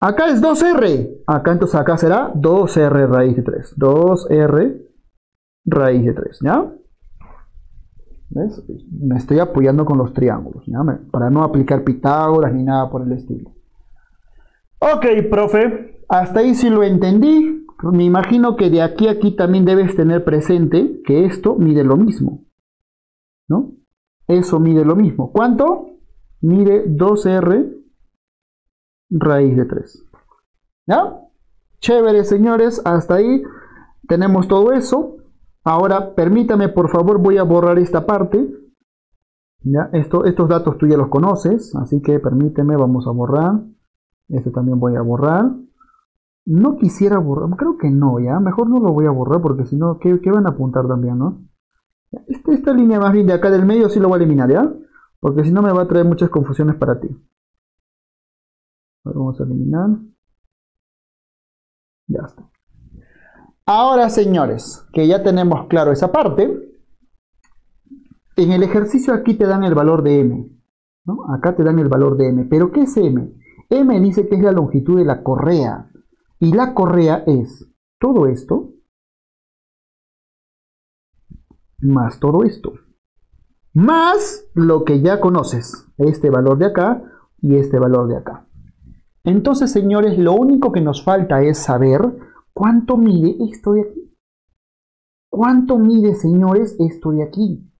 Acá es dos R. Acá entonces acá será dos R raíz de tres. dos R raíz de tres, ¿ya? ¿Ves? Me estoy apoyando con los triángulos, ¿ya? Para no aplicar Pitágoras ni nada por el estilo. Ok, profe. Hasta ahí sí lo entendí. Me imagino que de aquí a aquí también debes tener presente que esto mide lo mismo, ¿no? Eso mide lo mismo. ¿Cuánto? Mide dos R raíz de tres. ¿Ya? Chévere, señores. Hasta ahí tenemos todo eso. Ahora, permítame, por favor, voy a borrar esta parte. ¿Ya? Esto, estos datos tú ya los conoces, así que permíteme, vamos a borrar. Este también voy a borrar. No quisiera borrar, creo que no, ya. Mejor no lo voy a borrar porque si no, ¿qué, qué van a apuntar también, no? Esta, esta línea más bien de acá del medio sí lo voy a eliminar, ¿ya? Porque si no me va a traer muchas confusiones para ti. Ahora vamos a eliminar. Ya está. Ahora, señores, que ya tenemos claro esa parte, en el ejercicio aquí te dan el valor de m, ¿no? Acá te dan el valor de m, pero ¿qué es m? M dice que es la longitud de la correa, y la correa es todo esto, más todo esto, más lo que ya conoces, este valor de acá y este valor de acá. Entonces, señores, lo único que nos falta es saber ¿cuánto mide esto de aquí? ¿Cuánto mide, señores, esto de aquí?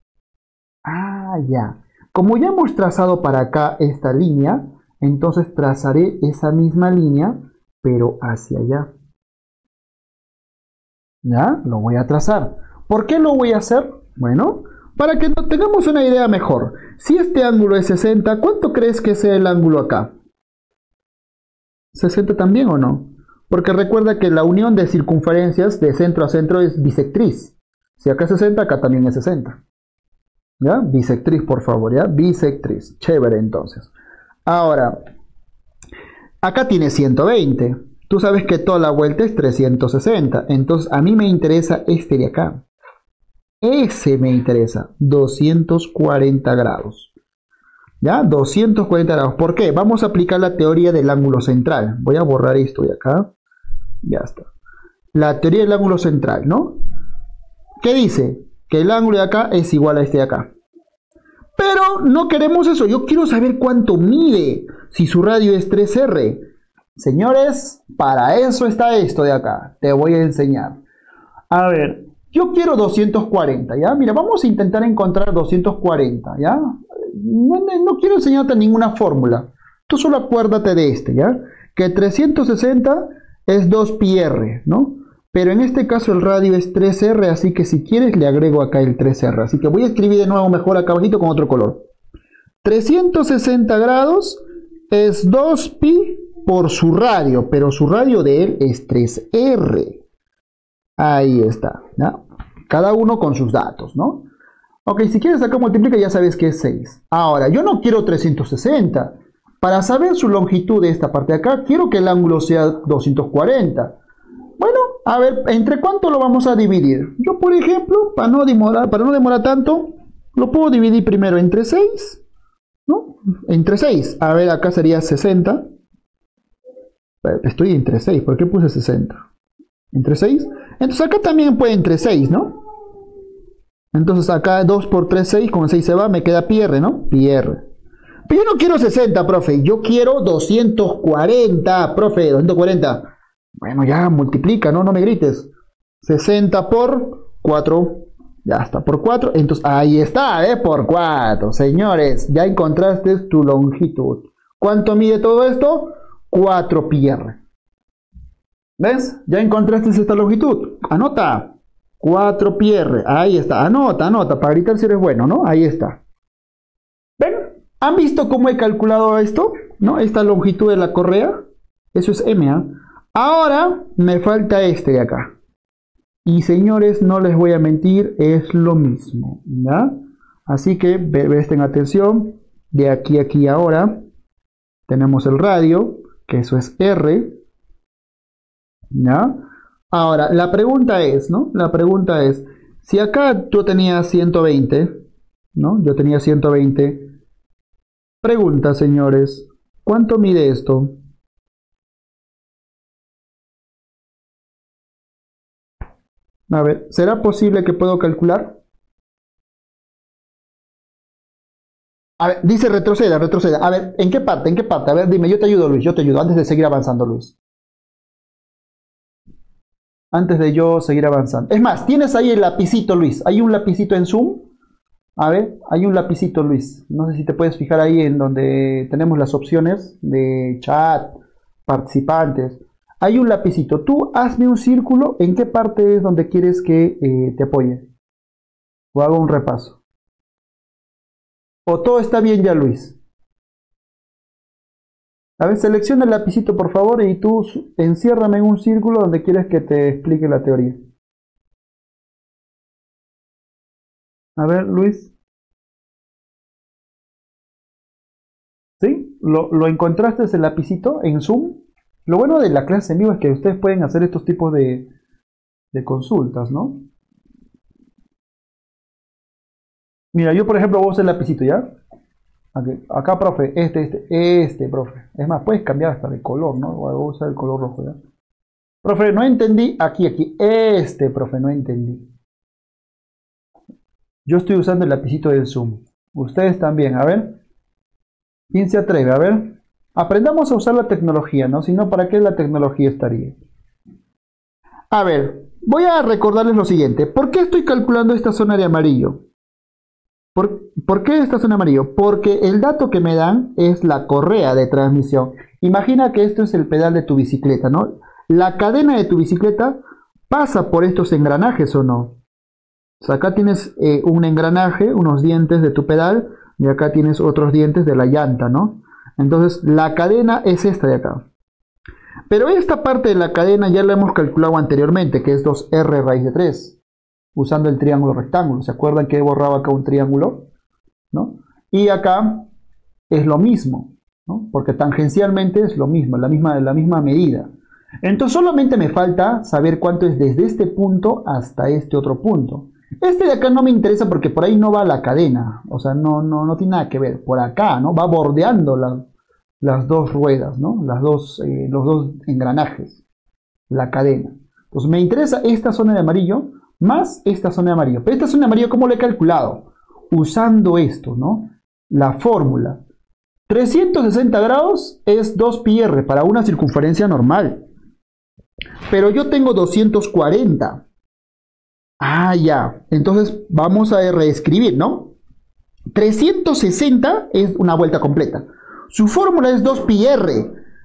Ah, ya. Como ya hemos trazado para acá esta línea, entonces trazaré esa misma línea, pero hacia allá. ¿Ya? Lo voy a trazar. ¿Por qué lo voy a hacer? Bueno, para que tengamos una idea mejor. Si este ángulo es sesenta, ¿cuánto crees que sea el ángulo acá? ¿sesenta también o no? Porque recuerda que la unión de circunferencias de centro a centro es bisectriz. Si acá es sesenta, acá también es sesenta. ¿Ya? Bisectriz, por favor, ¿ya? Bisectriz. Chévere, entonces. Ahora, acá tiene ciento veinte. Tú sabes que toda la vuelta es trescientos sesenta. Entonces, a mí me interesa este de acá. Ese me interesa. doscientos cuarenta grados. ¿Ya? doscientos cuarenta grados. ¿Por qué? Vamos a aplicar la teoría del ángulo central. Voy a borrar esto de acá. Ya está. La teoría del ángulo central, ¿no? ¿Qué dice? Que el ángulo de acá es igual a este de acá. Pero no queremos eso. Yo quiero saber cuánto mide si su radio es tres R. Señores, para eso está esto de acá. Te voy a enseñar. A ver, yo quiero doscientos cuarenta, ¿ya? Mira, vamos a intentar encontrar doscientos cuarenta, ¿ya? No, no quiero enseñarte ninguna fórmula. Tú solo acuérdate de este, ¿ya? Que trescientos sesenta... es dos pi R, ¿no? Pero en este caso el radio es tres R, así que si quieres le agrego acá el tres R. Así que voy a escribir de nuevo mejor acá abajito con otro color. trescientos sesenta grados es dos pi por su radio, pero su radio de él es tres R. Ahí está, ¿no? Cada uno con sus datos, ¿no? Ok, si quieres acá multiplica ya sabes que es seis. Ahora, yo no quiero trescientos sesenta. Para saber su longitud de esta parte de acá, quiero que el ángulo sea doscientos cuarenta. Bueno, a ver, ¿entre cuánto lo vamos a dividir? Yo, por ejemplo, para no demorar, para no demorar tanto, lo puedo dividir primero entre seis, ¿no? Entre seis. A ver, acá sería sesenta. Estoy entre seis, ¿por qué puse sesenta? Entre seis. Entonces acá también puede entre seis, ¿no? Entonces acá dos por tres, seis, con seis se va, me queda pi R, ¿no? pi R. Pero yo no quiero sesenta, profe. Yo quiero doscientos cuarenta, profe, doscientos cuarenta. Bueno, ya, multiplica, no, no me grites. sesenta por cuatro. Ya está, por cuatro. Entonces, ahí está, ¿eh? Por cuatro. Señores, ya encontraste tu longitud. ¿Cuánto mide todo esto? cuatro pi R. ¿Ves? Ya encontraste esta longitud. Anota. cuatro pi R. Ahí está. Anota, anota. Para gritar si eres bueno, ¿no? Ahí está. ¿Ven? ¿Han visto cómo he calculado esto? ¿No? Esta longitud de la correa. Eso es M, ¿eh? Ahora me falta este de acá. Y señores, no les voy a mentir, es lo mismo, ¿ya? Así que presten atención. De aquí a aquí ahora tenemos el radio, que eso es R, ¿ya? Ahora, la pregunta es, ¿no? La pregunta es, Si acá tú tenías ciento veinte, ¿no? Yo tenía ciento veinte. Pregunta, señores, ¿cuánto mide esto? A ver, ¿será posible que puedo calcular? A ver, dice retroceda, retroceda. A ver, ¿en qué parte? ¿En qué parte? A ver, dime, yo te ayudo, Luis, yo te ayudo. Antes de seguir avanzando, Luis. Antes de yo seguir avanzando. Es más, tienes ahí el lapicito, Luis. Hay un lapicito en Zoom. A ver, hay un lapicito, Luis. No sé si te puedes fijar ahí en donde tenemos las opciones de chat, participantes. Hay un lapicito. Tú hazme un círculo. ¿En qué parte es donde quieres que eh, te apoye? O hago un repaso. O todo está bien ya, Luis. A ver, selecciona el lapicito, por favor, y tú enciérrame en un círculo donde quieres que te explique la teoría. A ver, Luis. ¿Sí? ¿Lo, lo encontraste ese lapicito en Zoom? Lo bueno de la clase en vivo es que ustedes pueden hacer estos tipos de, de consultas, ¿no? Mira, yo por ejemplo voy a usar el lapicito, ¿ya? Okay. Acá, profe, este, este, este, profe. Es más, puedes cambiar hasta de color, ¿no? Voy a usar el color rojo, ¿ya? Profe, no entendí. Aquí, aquí. Este, profe, no entendí. Yo estoy usando el lapicito del Zoom. Ustedes también, a ver. ¿Quién se atreve? A ver. Aprendamos a usar la tecnología, ¿no? Si no, ¿para qué la tecnología estaría? A ver, voy a recordarles lo siguiente. ¿Por qué estoy calculando esta zona de amarillo? ¿Por, ¿por qué esta zona de amarillo? Porque el dato que me dan es la correa de transmisión. Imagina que esto es el pedal de tu bicicleta, ¿no? La cadena de tu bicicleta pasa por estos engranajes, ¿o no? O sea, acá tienes eh, un engranaje, unos dientes de tu pedal, y acá tienes otros dientes de la llanta, ¿no? Entonces, la cadena es esta de acá. Pero esta parte de la cadena ya la hemos calculado anteriormente, que es dos R raíz de tres, usando el triángulo rectángulo. ¿Se acuerdan que he borrado acá un triángulo? ¿No? Y acá es lo mismo, ¿no? Porque tangencialmente es lo mismo, la misma, la misma medida. Entonces, solamente me falta saber cuánto es desde este punto hasta este otro punto. Este de acá no me interesa porque por ahí no va la cadena. O sea, no, no, no tiene nada que ver. Por acá, ¿no? Va bordeando la, las dos ruedas, ¿no? Las dos, eh, los dos engranajes. La cadena. Entonces me interesa esta zona de amarillo más esta zona de amarillo. Pero esta zona de amarillo, ¿cómo la he calculado? Usando esto, ¿no? La fórmula. trescientos sesenta grados es dos pi R para una circunferencia normal. Pero yo tengo doscientos cuarenta. Ah, ya. Entonces vamos a reescribir, ¿no? trescientos sesenta es una vuelta completa. Su fórmula es dos pi R.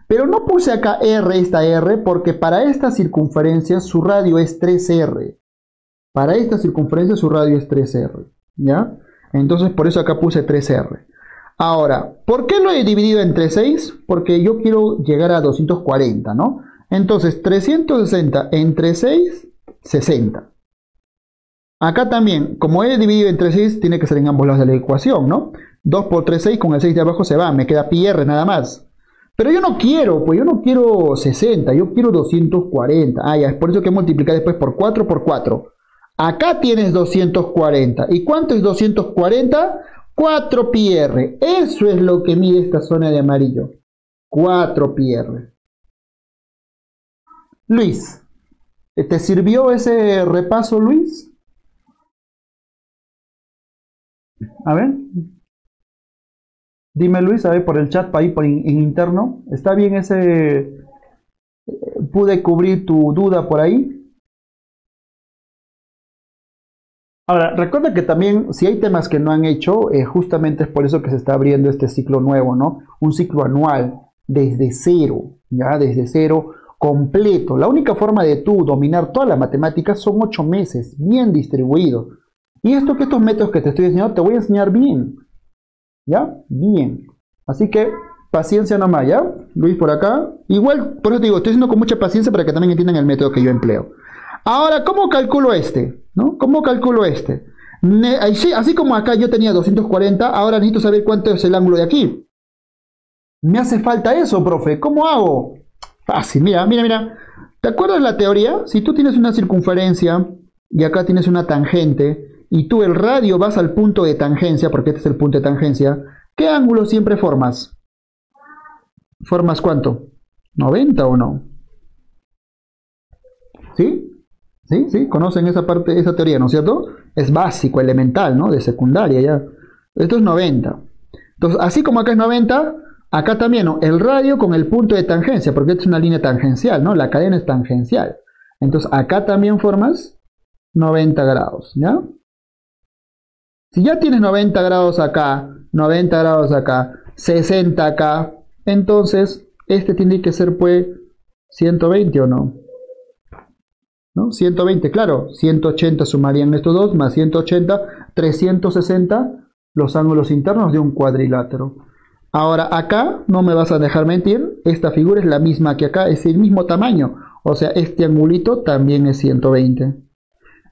Pero no puse acá R, esta R, porque para esta circunferencia su radio es tres R. Para esta circunferencia su radio es tres R. ¿Ya? Entonces por eso acá puse tres R. Ahora, ¿por qué lo he dividido entre seis? Porque yo quiero llegar a doscientos cuarenta, ¿no? Entonces trescientos sesenta entre seis, sesenta. Acá también, como he dividido entre seis, tiene que ser en ambos lados de la ecuación, ¿no? dos por tres, seis, con el seis de abajo se va, me queda pi r nada más. Pero yo no quiero, pues yo no quiero sesenta, yo quiero doscientos cuarenta. Ah, ya, es por eso que multiplicar después por cuatro por cuatro. Acá tienes doscientos cuarenta. ¿Y cuánto es doscientos cuarenta? cuatro pi r. Eso es lo que mide esta zona de amarillo. cuatro pi r. Luis, ¿te sirvió ese repaso, Luis? A ver, dime Luis, a ver por el chat, ahí por in, en interno, ¿está bien ese? ¿Pude cubrir tu duda por ahí? Ahora, recuerda que también si hay temas que no han hecho, eh, justamente es por eso que se está abriendo este ciclo nuevo, ¿no? Un ciclo anual, desde cero, ya, desde cero, completo. La única forma de tú dominar toda la matemática son ocho meses, bien distribuidos. Y esto que estos métodos que te estoy enseñando, te voy a enseñar bien. ¿Ya? Bien. Así que, paciencia nomás, ¿ya? Luis por acá. Igual, por eso te digo, estoy haciendo con mucha paciencia para que también entiendan el método que yo empleo. Ahora, ¿cómo calculo este? ¿No? ¿Cómo calculo este? Ne así, así como acá yo tenía doscientos cuarenta, ahora necesito saber cuánto es el ángulo de aquí. Me hace falta eso, profe. ¿Cómo hago? Fácil, mira, mira, mira. ¿Te acuerdas la teoría? Si tú tienes una circunferencia y acá tienes una tangente, y tú el radio vas al punto de tangencia, porque este es el punto de tangencia. ¿Qué ángulo siempre formas? ¿Formas cuánto? ¿noventa o no? ¿Sí? ¿Sí? ¿Sí? ¿Conocen esa parte, esa teoría, no es cierto? Es básico, elemental, ¿no? De secundaria ya. Esto es noventa. Entonces, así como acá es noventa, acá también, ¿no? El radio con el punto de tangencia, porque esto es una línea tangencial, ¿no? La cadena es tangencial. Entonces, acá también formas noventa grados, ¿ya? Si ya tienes noventa grados acá, noventa grados acá, sesenta acá, entonces este tiene que ser, pues, ciento veinte o no. ¿No? ciento veinte, claro, ciento ochenta sumarían estos dos, más ciento ochenta, trescientos sesenta los ángulos internos de un cuadrilátero. Ahora acá, no me vas a dejar mentir, esta figura es la misma que acá, es el mismo tamaño, o sea, este angulito también es ciento veinte.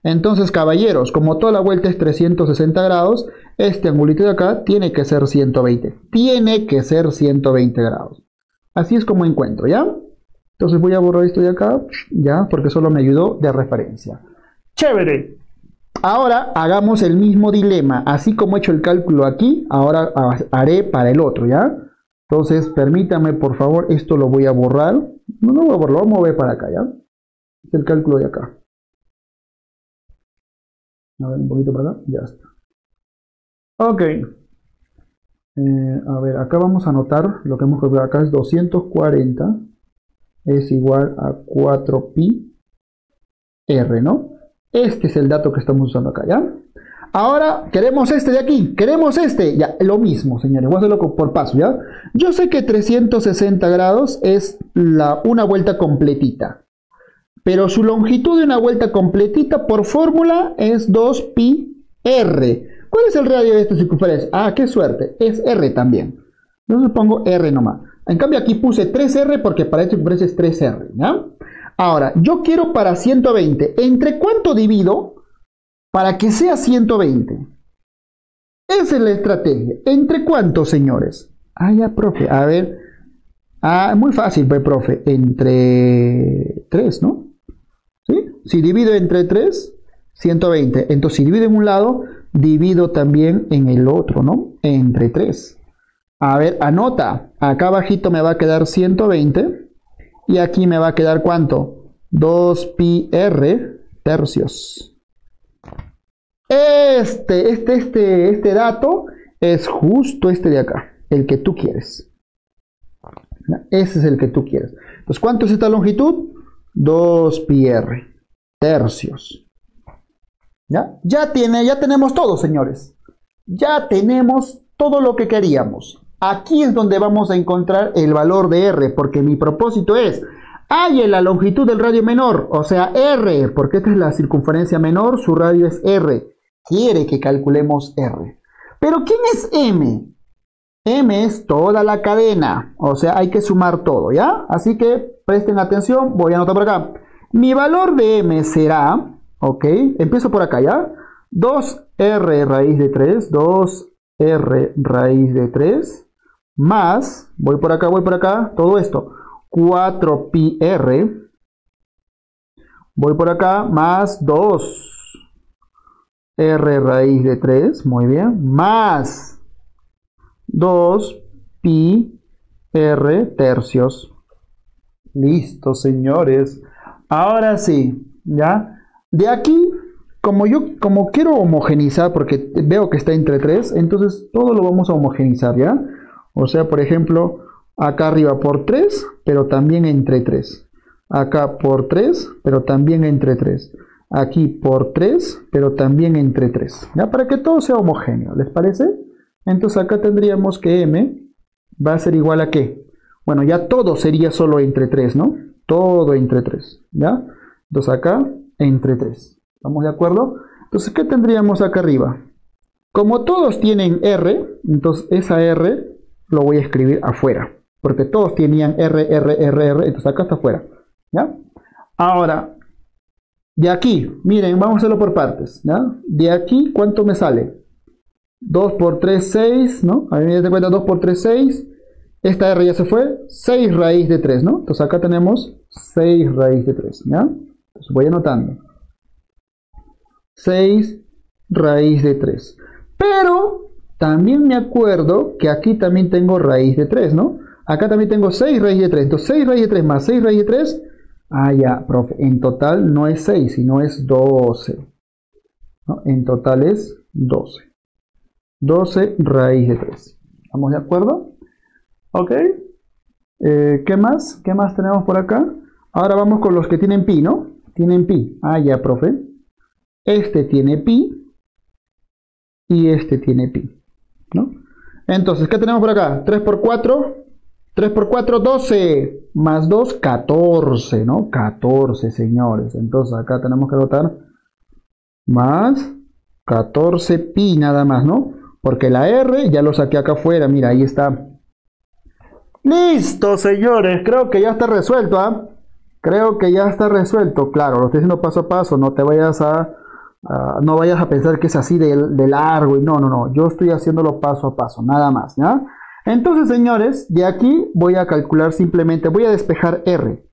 Entonces, caballeros, como toda la vuelta es trescientos sesenta grados, este angulito de acá tiene que ser ciento veinte. Tiene que ser ciento veinte grados. Así es como encuentro, ¿ya? Entonces voy a borrar esto de acá, ya, porque solo me ayudó de referencia. ¡Chévere! Ahora hagamos el mismo dilema. Así como he hecho el cálculo aquí, ahora haré para el otro, ¿ya? Entonces, permítame, por favor, esto lo voy a borrar. No, no voy a borrar, lo voy a mover para acá, ¿ya? Es el cálculo de acá. A ver, un poquito para acá, ya está. Ok. Eh, a ver, acá vamos a anotar lo que hemos calculado. Acá es doscientos cuarenta. Es igual a cuatro pi r, ¿no? Este es el dato que estamos usando acá, ¿ya? Ahora, queremos este de aquí, queremos este, ya, lo mismo, señores, voy a hacerlo por paso, ¿ya? Yo sé que trescientos sesenta grados es la, una vuelta completita, pero su longitud de una vuelta completita por fórmula es dos pi r. ¿Cuál es el radio de esta circunferencia? Ah, qué suerte, es r también. Entonces pongo r nomás. En cambio aquí puse tres r porque para esta circunferencia es tres r, ¿ya? Ahora, yo quiero para ciento veinte. ¿Entre cuánto divido para que sea ciento veinte? Esa es la estrategia. ¿Entre cuánto, señores? Ah, ya, profe. A ver. Ah, muy fácil, pues, profe. Entre tres, ¿no? ¿Sí? Si divido entre tres, ciento veinte. Entonces, si divido en un lado, divido también en el otro, ¿no? Entre tres. A ver, anota, acá abajito me va a quedar ciento veinte y aquí me va a quedar ¿cuánto? dos pi r tercios. Este, este, este, este dato es justo este de acá, el que tú quieres. Ese es el que tú quieres. Entonces, ¿cuánto es esta longitud? dos pi r tercios. ¿Ya? Ya tiene, ya tenemos todo, señores. Ya tenemos todo lo que queríamos. Aquí es donde vamos a encontrar el valor de R, porque mi propósito es halle la longitud del radio menor, o sea R, porque esta es la circunferencia menor, su radio es R. Quiere que calculemos R. Pero ¿quién es M? M es toda la cadena, o sea hay que sumar todo, ¿ya? Así que presten atención, voy a anotar por acá. Mi valor de M será, ok, empiezo por acá, ¿ya? dos r raíz de tres, dos r raíz de tres, más, voy por acá, voy por acá, todo esto, cuatro pi r, voy por acá, más dos r raíz de tres, muy bien, más dos pi r tercios. Listo, señores. Ahora sí, ¿ya? De aquí, como yo como quiero homogenizar, porque veo que está entre tres, entonces todo lo vamos a homogenizar, ¿ya? O sea, por ejemplo, acá arriba por tres, pero también entre tres. Acá por tres, pero también entre tres. Aquí por tres, pero también entre tres. ¿Ya? Para que todo sea homogéneo, ¿les parece? Entonces acá tendríamos que M va a ser igual a ¿qué? Bueno, ya todo sería solo entre tres, ¿no? Todo entre tres, ¿ya? Entonces acá entre tres. ¿Estamos de acuerdo? Entonces, ¿qué tendríamos acá arriba? Como todos tienen R, entonces esa R lo voy a escribir afuera. Porque todos tenían R, R, R, R, entonces acá está afuera. ¿Ya? Ahora, de aquí, miren, vamos a hacerlo por partes. ¿Ya? De aquí, ¿cuánto me sale? dos por tres, seis, ¿no? A mí me das cuenta, dos por tres, seis. Esta R ya se fue. seis raíz de tres, ¿no? Entonces acá tenemos seis raíz de tres, ¿ya? Entonces voy anotando. seis raíz de tres. Pero también me acuerdo que aquí también tengo raíz de tres, ¿no? Acá también tengo seis raíz de tres. Entonces seis raíz de tres más seis raíz de tres. Ah, ya, profe. En total no es seis, sino es doce. ¿No? En total es doce. doce raíz de tres. ¿Estamos de acuerdo? Ok. Eh, ¿Qué más? ¿Qué más tenemos por acá? Ahora vamos con los que tienen pi, ¿no? Tienen pi. Ah, ya, profe. Este tiene pi. Y este tiene pi, ¿no? Entonces, ¿qué tenemos por acá? tres por cuatro. tres por cuatro, doce. Más dos, catorce, ¿no? catorce, señores. Entonces, acá tenemos que anotar más catorce pi nada más, ¿no? Porque la R ya lo saqué acá afuera. Mira, ahí está. ¡Listo, señores! Creo que ya está resuelto, ¿ah? ¿eh? Creo que ya está resuelto. Claro, lo estoy haciendo paso a paso. No te vayas a... Uh, no vayas a pensar que es así de, de largo y no, no, no, yo estoy haciéndolo paso a paso, nada más, ¿ya? Entonces, señores, de aquí voy a calcular simplemente, voy a despejar R.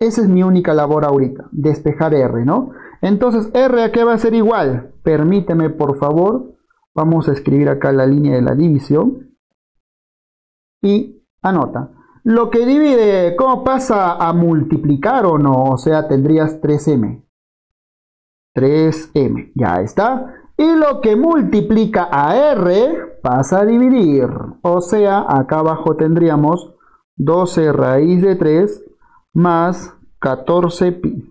Esa es mi única labor ahorita, despejar R, ¿no? Entonces, R, ¿a qué va a ser igual? Permíteme, por favor, vamos a escribir acá la línea de la división y anota. Lo que divide, ¿cómo pasa a multiplicar o no? O sea, tendrías tres eme. tres eme, ya está. Y lo que multiplica a R pasa a dividir. O sea, acá abajo tendríamos doce raíz de tres más catorce pi.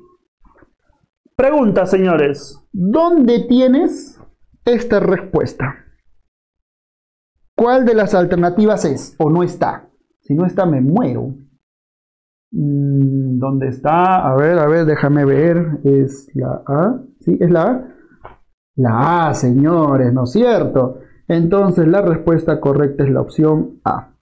Pregunta, señores. ¿Dónde tienes esta respuesta? ¿Cuál de las alternativas es o no está? Si no está, me muero. ¿Dónde está? A ver, a ver, déjame ver. Es la A. ¿Sí? ¿Es la A? La A, señores, ¿no es cierto? Entonces la respuesta correcta es la opción A.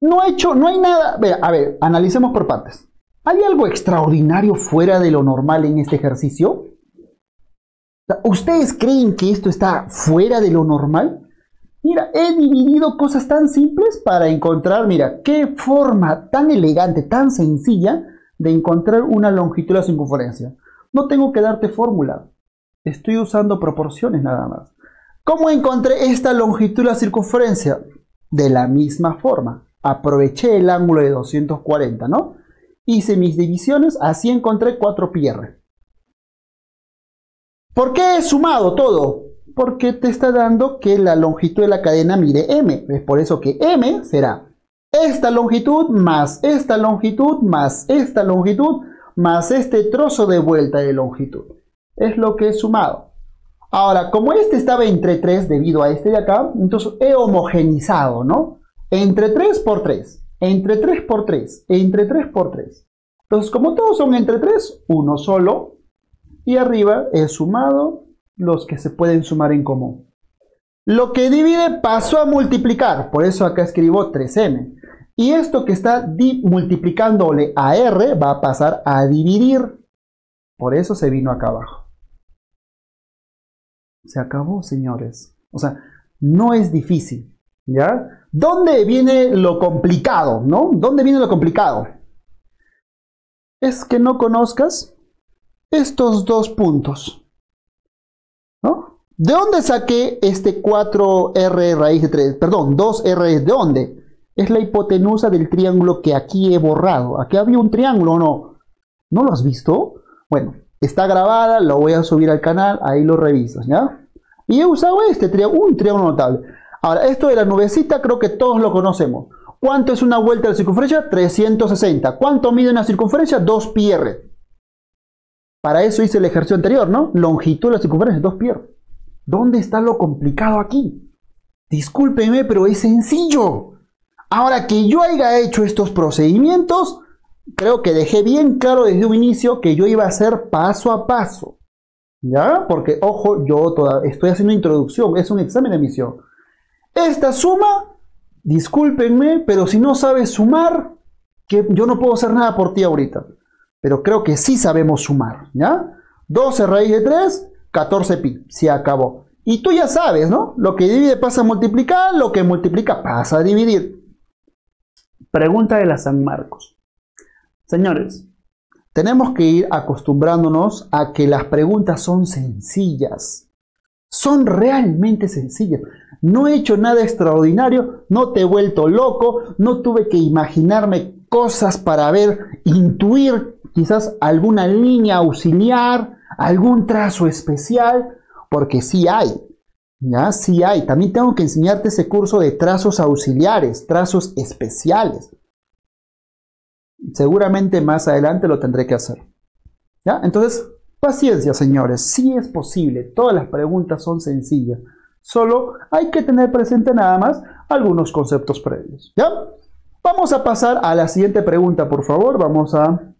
No he hecho, no hay nada... A ver, a ver, analicemos por partes. ¿Hay algo extraordinario fuera de lo normal en este ejercicio? ¿Ustedes creen que esto está fuera de lo normal? Mira, he dividido cosas tan simples para encontrar, mira, qué forma tan elegante, tan sencilla de encontrar una longitud de la circunferencia. No tengo que darte fórmula, estoy usando proporciones nada más. ¿Cómo encontré esta longitud de la circunferencia? De la misma forma, aproveché el ángulo de doscientos cuarenta, ¿no? Hice mis divisiones, así encontré cuatro pi erre. ¿Por qué he sumado todo? Porque te está dando que la longitud de la cadena mide m. Es por eso que m será esta longitud más esta longitud más esta longitud más este trozo de vuelta de longitud. Es lo que he sumado. Ahora, como este estaba entre tres debido a este de acá, entonces he homogenizado, ¿no? Entre tres por tres, entre tres por tres, entre tres por tres. Entonces, como todos son entre tres, uno solo. Y arriba he sumado los que se pueden sumar en común. Lo que divide pasó a multiplicar, por eso acá escribo tres eme. Y esto que está multiplicándole a R va a pasar a dividir. Por eso se vino acá abajo. Se acabó, señores. O sea, no es difícil, ¿ya? ¿Dónde viene lo complicado, no? ¿Dónde viene lo complicado? Es que no conozcas estos dos puntos. ¿De dónde saqué este cuatro erre raíz de tres? Perdón, dos erre, ¿de dónde? Es la hipotenusa del triángulo que aquí he borrado. Aquí había un triángulo, ¿o no? ¿No lo has visto? Bueno, está grabada, lo voy a subir al canal, ahí lo revisas, ¿ya? Y he usado este triángulo, un triángulo notable. Ahora, esto de la nubecita creo que todos lo conocemos. ¿Cuánto es una vuelta de circunferencia? trescientos sesenta. ¿Cuánto mide una circunferencia? dos pi erre. Para eso hice el ejercicio anterior, ¿no? Longitud de la circunferencia, dos pi erre. ¿Dónde está lo complicado aquí? Discúlpeme, pero es sencillo. Ahora que yo haya hecho estos procedimientos, creo que dejé bien claro desde un inicio que yo iba a hacer paso a paso. ¿Ya? Porque, ojo, yo todavía estoy haciendo introducción, es un examen de admisión. Esta suma, discúlpenme, pero si no sabes sumar, que yo no puedo hacer nada por ti ahorita. Pero creo que sí sabemos sumar, ¿ya? doce raíz de tres... catorce pi, se acabó. Y tú ya sabes, ¿no? Lo que divide pasa a multiplicar, lo que multiplica pasa a dividir. Pregunta de la San Marcos. Señores, Tenemos que ir acostumbrándonos a que las preguntas son sencillas. Son realmente sencillas. No he hecho nada extraordinario, no te he vuelto loco, no tuve que imaginarme cosas para ver, intuir quizás alguna línea auxiliar, algún trazo especial, porque sí hay, ¿ya? Sí hay. También tengo que enseñarte ese curso de trazos auxiliares, trazos especiales. Seguramente más adelante lo tendré que hacer, ¿ya? Entonces, paciencia, señores. Sí es posible. Todas las preguntas son sencillas. Solo hay que tener presente nada más algunos conceptos previos, ¿ya? Vamos a pasar a la siguiente pregunta, por favor. Vamos a...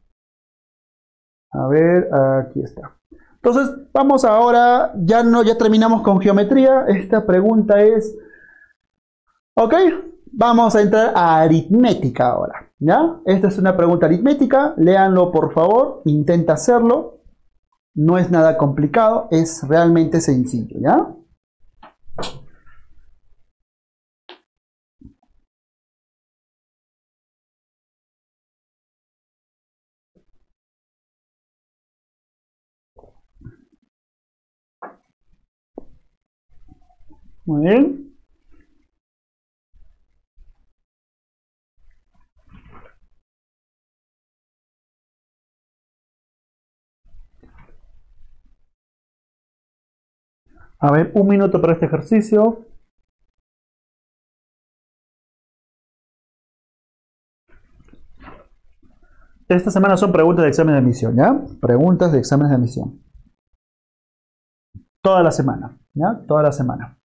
A ver, aquí está. Entonces, vamos ahora... Ya, no, ya terminamos con geometría. Esta pregunta es... Ok, vamos a entrar a aritmética ahora, ¿ya? Esta es una pregunta aritmética. Léanlo, por favor. Intenta hacerlo. No es nada complicado. Es realmente sencillo, ¿ya? Muy bien. A ver, un minuto para este ejercicio. Esta semana son preguntas de examen de admisión, ¿ya? Preguntas de exámenes de admisión. Toda la semana, ¿ya? Toda la semana.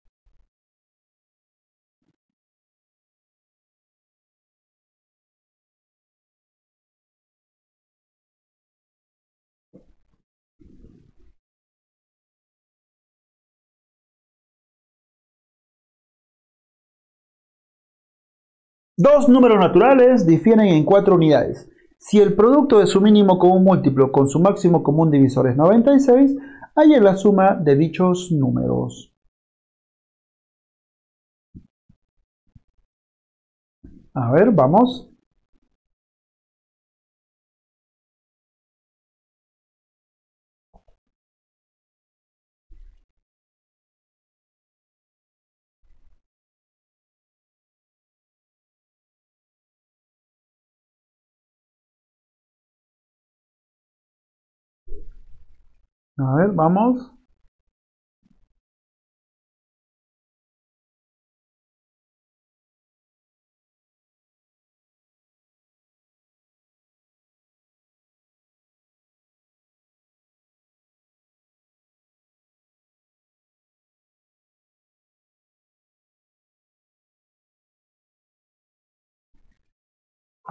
Dos números naturales difieren en cuatro unidades. Si el producto de su mínimo común múltiplo con su máximo común divisor es noventa y seis, halle la suma de dichos números. A ver, vamos. A ver, vamos.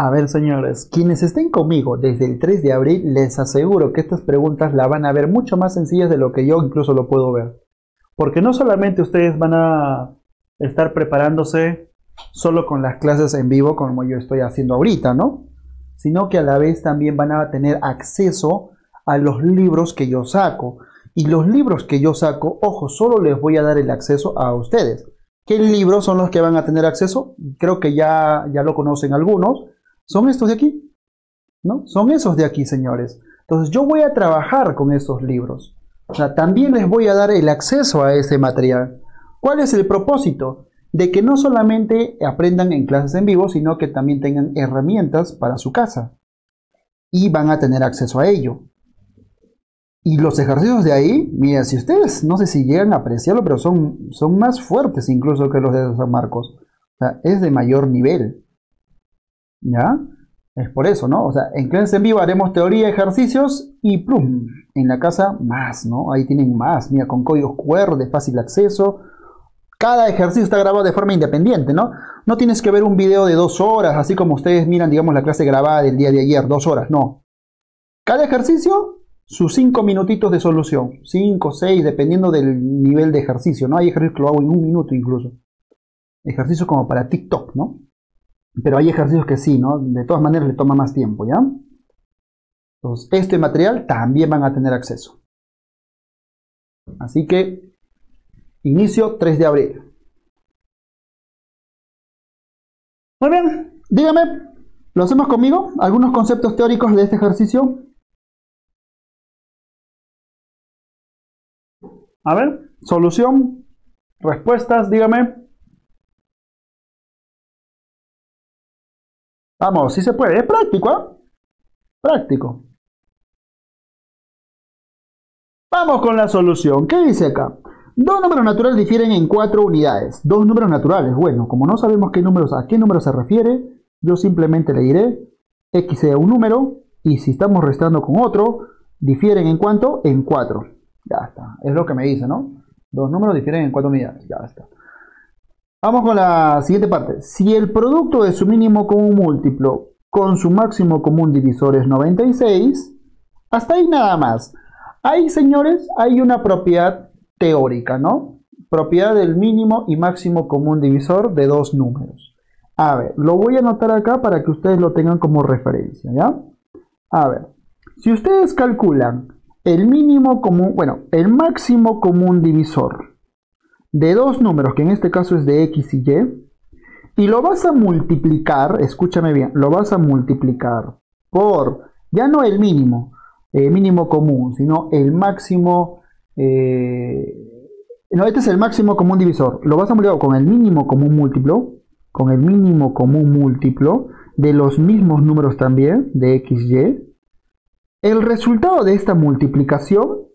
A ver, señores, quienes estén conmigo desde el tres de abril, les aseguro que estas preguntas la van a ver mucho más sencillas de lo que yo incluso lo puedo ver. Porque no solamente ustedes van a estar preparándose solo con las clases en vivo, como yo estoy haciendo ahorita, ¿no? Sino que a la vez también van a tener acceso a los libros que yo saco. Y los libros que yo saco, ojo, solo les voy a dar el acceso a ustedes. ¿Qué libros son los que van a tener acceso? Creo que ya, ya lo conocen algunos. Son estos de aquí, ¿no? Son esos de aquí, señores. Entonces yo voy a trabajar con estos libros. O sea, también les voy a dar el acceso a ese material. ¿Cuál es el propósito? De que no solamente aprendan en clases en vivo, sino que también tengan herramientas para su casa. Y van a tener acceso a ello. Y los ejercicios de ahí, miren, si ustedes, no sé si llegan a apreciarlo, pero son, son más fuertes incluso que los de San Marcos. O sea, es de mayor nivel. ¿Ya? Es por eso, ¿no? O sea, en clases en vivo haremos teoría, ejercicios y plum, en la casa más, ¿no? Ahí tienen más, mira, con códigos cu erre de fácil acceso. Cada ejercicio está grabado de forma independiente, ¿no? No tienes que ver un video de dos horas, así como ustedes miran, digamos, la clase grabada del día de ayer, dos horas, no. Cada ejercicio, sus cinco minutitos de solución, cinco, seis, dependiendo del nivel de ejercicio, ¿no? Hay ejercicios que lo hago en un minuto incluso. Ejercicios como para TikTok, ¿no? Pero hay ejercicios que sí, ¿no? De todas maneras le toma más tiempo, ¿ya? Entonces, este material también van a tener acceso. Así que, inicio tres de abril. Muy bien, dígame, ¿lo hacemos conmigo? ¿Algunos conceptos teóricos de este ejercicio? A ver, solución, respuestas, dígame. Vamos, sí se puede. Es práctico, ¿eh? Práctico. Vamos con la solución. ¿Qué dice acá? Dos números naturales difieren en cuatro unidades. Dos números naturales. Bueno, como no sabemos qué números, a qué número se refiere, yo simplemente le diré x sea un número y si estamos restando con otro, difieren en cuánto, en cuatro. Ya está. Es lo que me dice, ¿no? Dos números difieren en cuatro unidades. Ya está. Vamos con la siguiente parte. Si el producto de su mínimo común múltiplo con su máximo común divisor es noventa y seis, hasta ahí nada más. Ahí, señores, hay una propiedad teórica, ¿no? Propiedad del mínimo y máximo común divisor de dos números. A ver, lo voy a anotar acá para que ustedes lo tengan como referencia, ¿ya? A ver, si ustedes calculan el mínimo común, bueno, el máximo común divisor de dos números, que en este caso es de X y Y, y lo vas a multiplicar, escúchame bien, lo vas a multiplicar por, ya no el mínimo, Eh, mínimo común, sino el máximo, eh, no, este es el máximo común divisor, lo vas a multiplicar con el mínimo común múltiplo, con el mínimo común múltiplo de los mismos números también, de X, Y. El resultado de esta multiplicación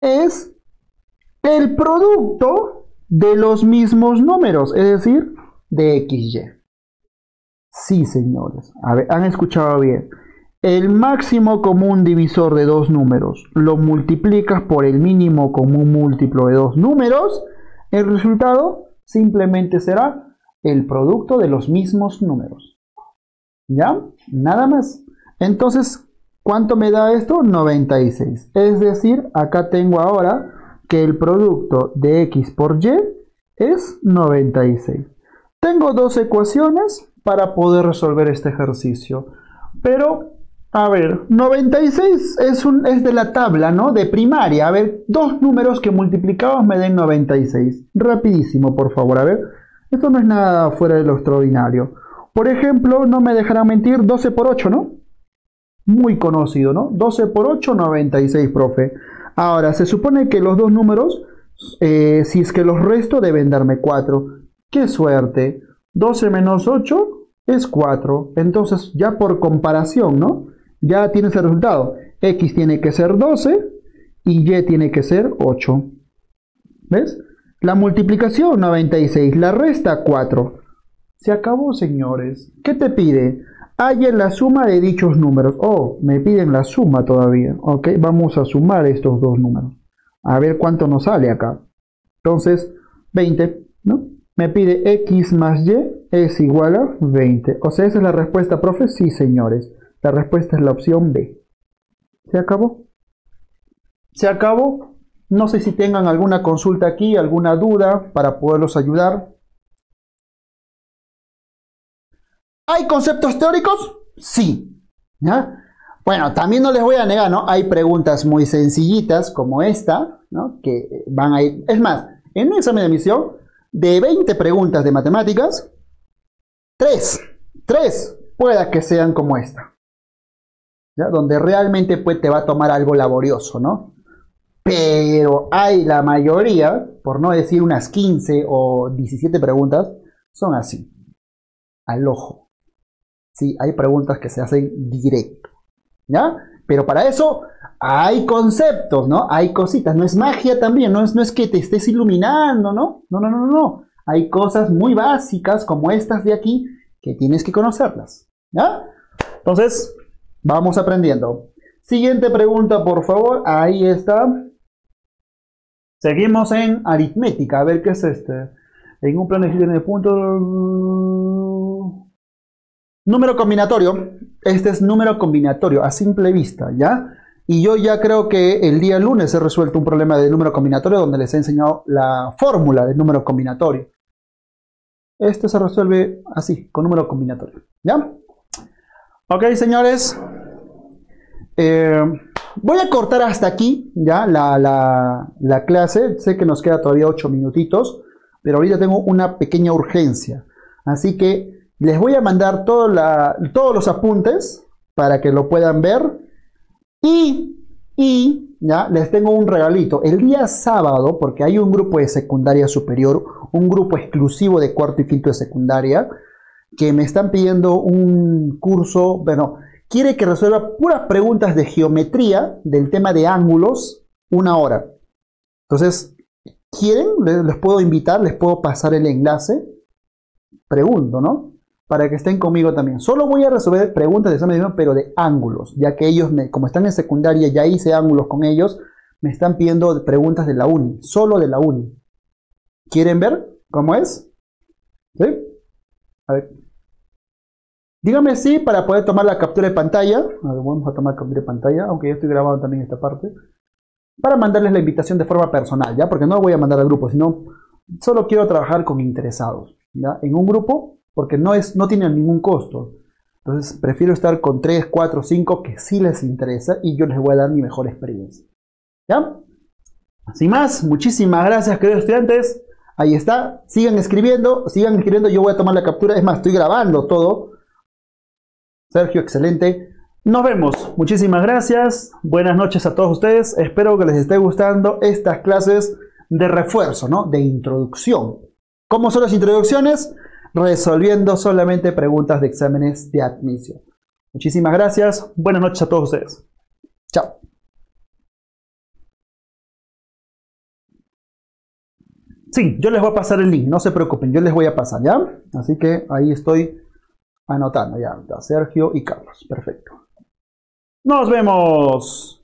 es el producto de los mismos números, es decir, de X, Y. Sí, señores, a ver, han escuchado bien. El máximo común divisor de dos números lo multiplicas por el mínimo común múltiplo de dos números. El resultado simplemente será el producto de los mismos números. ¿Ya? Nada más. Entonces, ¿cuánto me da esto? noventa y seis. Es decir, acá tengo ahora que el producto de X por Y es noventa y seis. Tengo dos ecuaciones para poder resolver este ejercicio. Pero... a ver, noventa y seis es, un, es de la tabla, ¿no? De primaria. A ver, dos números que multiplicados me den noventa y seis. Rapidísimo, por favor. A ver, esto no es nada fuera de lo extraordinario. Por ejemplo, no me dejarán mentir, doce por ocho, ¿no? Muy conocido, ¿no? doce por ocho, noventa y seis, profe. Ahora, se supone que los dos números, eh, si es que los resto, deben darme cuatro. ¡Qué suerte! doce menos ocho es cuatro. Entonces, ya por comparación, ¿no? Ya tienes el resultado. X tiene que ser doce y Y tiene que ser ocho. ¿Ves? La multiplicación noventa y seis, la resta cuatro. Se acabó, señores. ¿Qué te pide? Hallen la suma de dichos números. Oh, me piden la suma todavía. Ok, vamos a sumar estos dos números. A ver cuánto nos sale acá. Entonces, veinte, ¿no? Me pide X más Y es igual a veinte. O sea, esa es la respuesta, profe. Sí, señores. La respuesta es la opción B. ¿Se acabó? ¿Se acabó? No sé si tengan alguna consulta aquí, alguna duda para poderlos ayudar. ¿Hay conceptos teóricos? Sí. ¿Ya? Bueno, también no les voy a negar, ¿no? Hay preguntas muy sencillitas como esta, ¿no? Que van a ir... Es más, en un examen de admisión, de veinte preguntas de matemáticas, tres, tres pueda que sean como esta. ¿Ya? Donde realmente pues, te va a tomar algo laborioso, ¿no? Pero hay la mayoría, por no decir unas quince o diecisiete preguntas, son así, al ojo. Sí, hay preguntas que se hacen directo, ¿ya? Pero para eso hay conceptos, ¿no? Hay cositas, no es magia también, no es, no es que te estés iluminando, ¿no? No, no, no, no, no. Hay cosas muy básicas como estas de aquí que tienes que conocerlas, ¿ya? Entonces... vamos aprendiendo. Siguiente pregunta, por favor. Ahí está. Seguimos en aritmética. A ver, ¿qué es este? En un plano de puntos... número combinatorio. Este es número combinatorio, a simple vista, ¿ya? Y yo ya creo que el día lunes he resuelto un problema de número combinatorio donde les he enseñado la fórmula del número combinatorio. Este se resuelve así, con número combinatorio, ¿ya? Ok, señores, eh, voy a cortar hasta aquí ya la, la, la clase. Sé que nos queda todavía ocho minutitos, pero ahorita tengo una pequeña urgencia. Así que les voy a mandar todo la, todos los apuntes para que lo puedan ver. Y Y ya les tengo un regalito. El día sábado, porque hay un grupo de secundaria superior, un grupo exclusivo de cuarto y quinto de secundaria, que me están pidiendo un curso, bueno, quiere que resuelva puras preguntas de geometría, del tema de ángulos, una hora. Entonces, ¿quieren? Les puedo invitar, les puedo pasar el enlace. Pregunto, ¿no? Para que estén conmigo también. Solo voy a resolver preguntas de examen, pero de ángulos, ya que ellos, me, como están en secundaria, ya hice ángulos con ellos, me están pidiendo preguntas de la uni, solo de la uni. ¿Quieren ver cómo es? ¿Sí? A ver. Dígame sí para poder tomar la captura de pantalla. A ver, vamos a tomar captura de pantalla, aunque yo estoy grabando también esta parte. Para mandarles la invitación de forma personal, ¿ya? Porque no voy a mandar al grupo, sino solo quiero trabajar con interesados, ¿ya? En un grupo, porque no, es, no tiene ningún costo. Entonces prefiero estar con tres, cuatro, cinco que sí les interesa y yo les voy a dar mi mejor experiencia, ¿ya? Sin más, muchísimas gracias, queridos estudiantes. Ahí está, sigan escribiendo, sigan escribiendo, yo voy a tomar la captura. Es más, estoy grabando todo. Sergio, excelente. Nos vemos, muchísimas gracias, buenas noches a todos ustedes, espero que les esté gustando estas clases de refuerzo, ¿no? De introducción. ¿Cómo son las introducciones? Resolviendo solamente preguntas de exámenes de admisión. Muchísimas gracias, buenas noches a todos ustedes. Chao. Sí, yo les voy a pasar el link, no se preocupen, yo les voy a pasar, ¿ya? Así que ahí estoy anotando, ya, Sergio y Carlos, perfecto. ¡Nos vemos!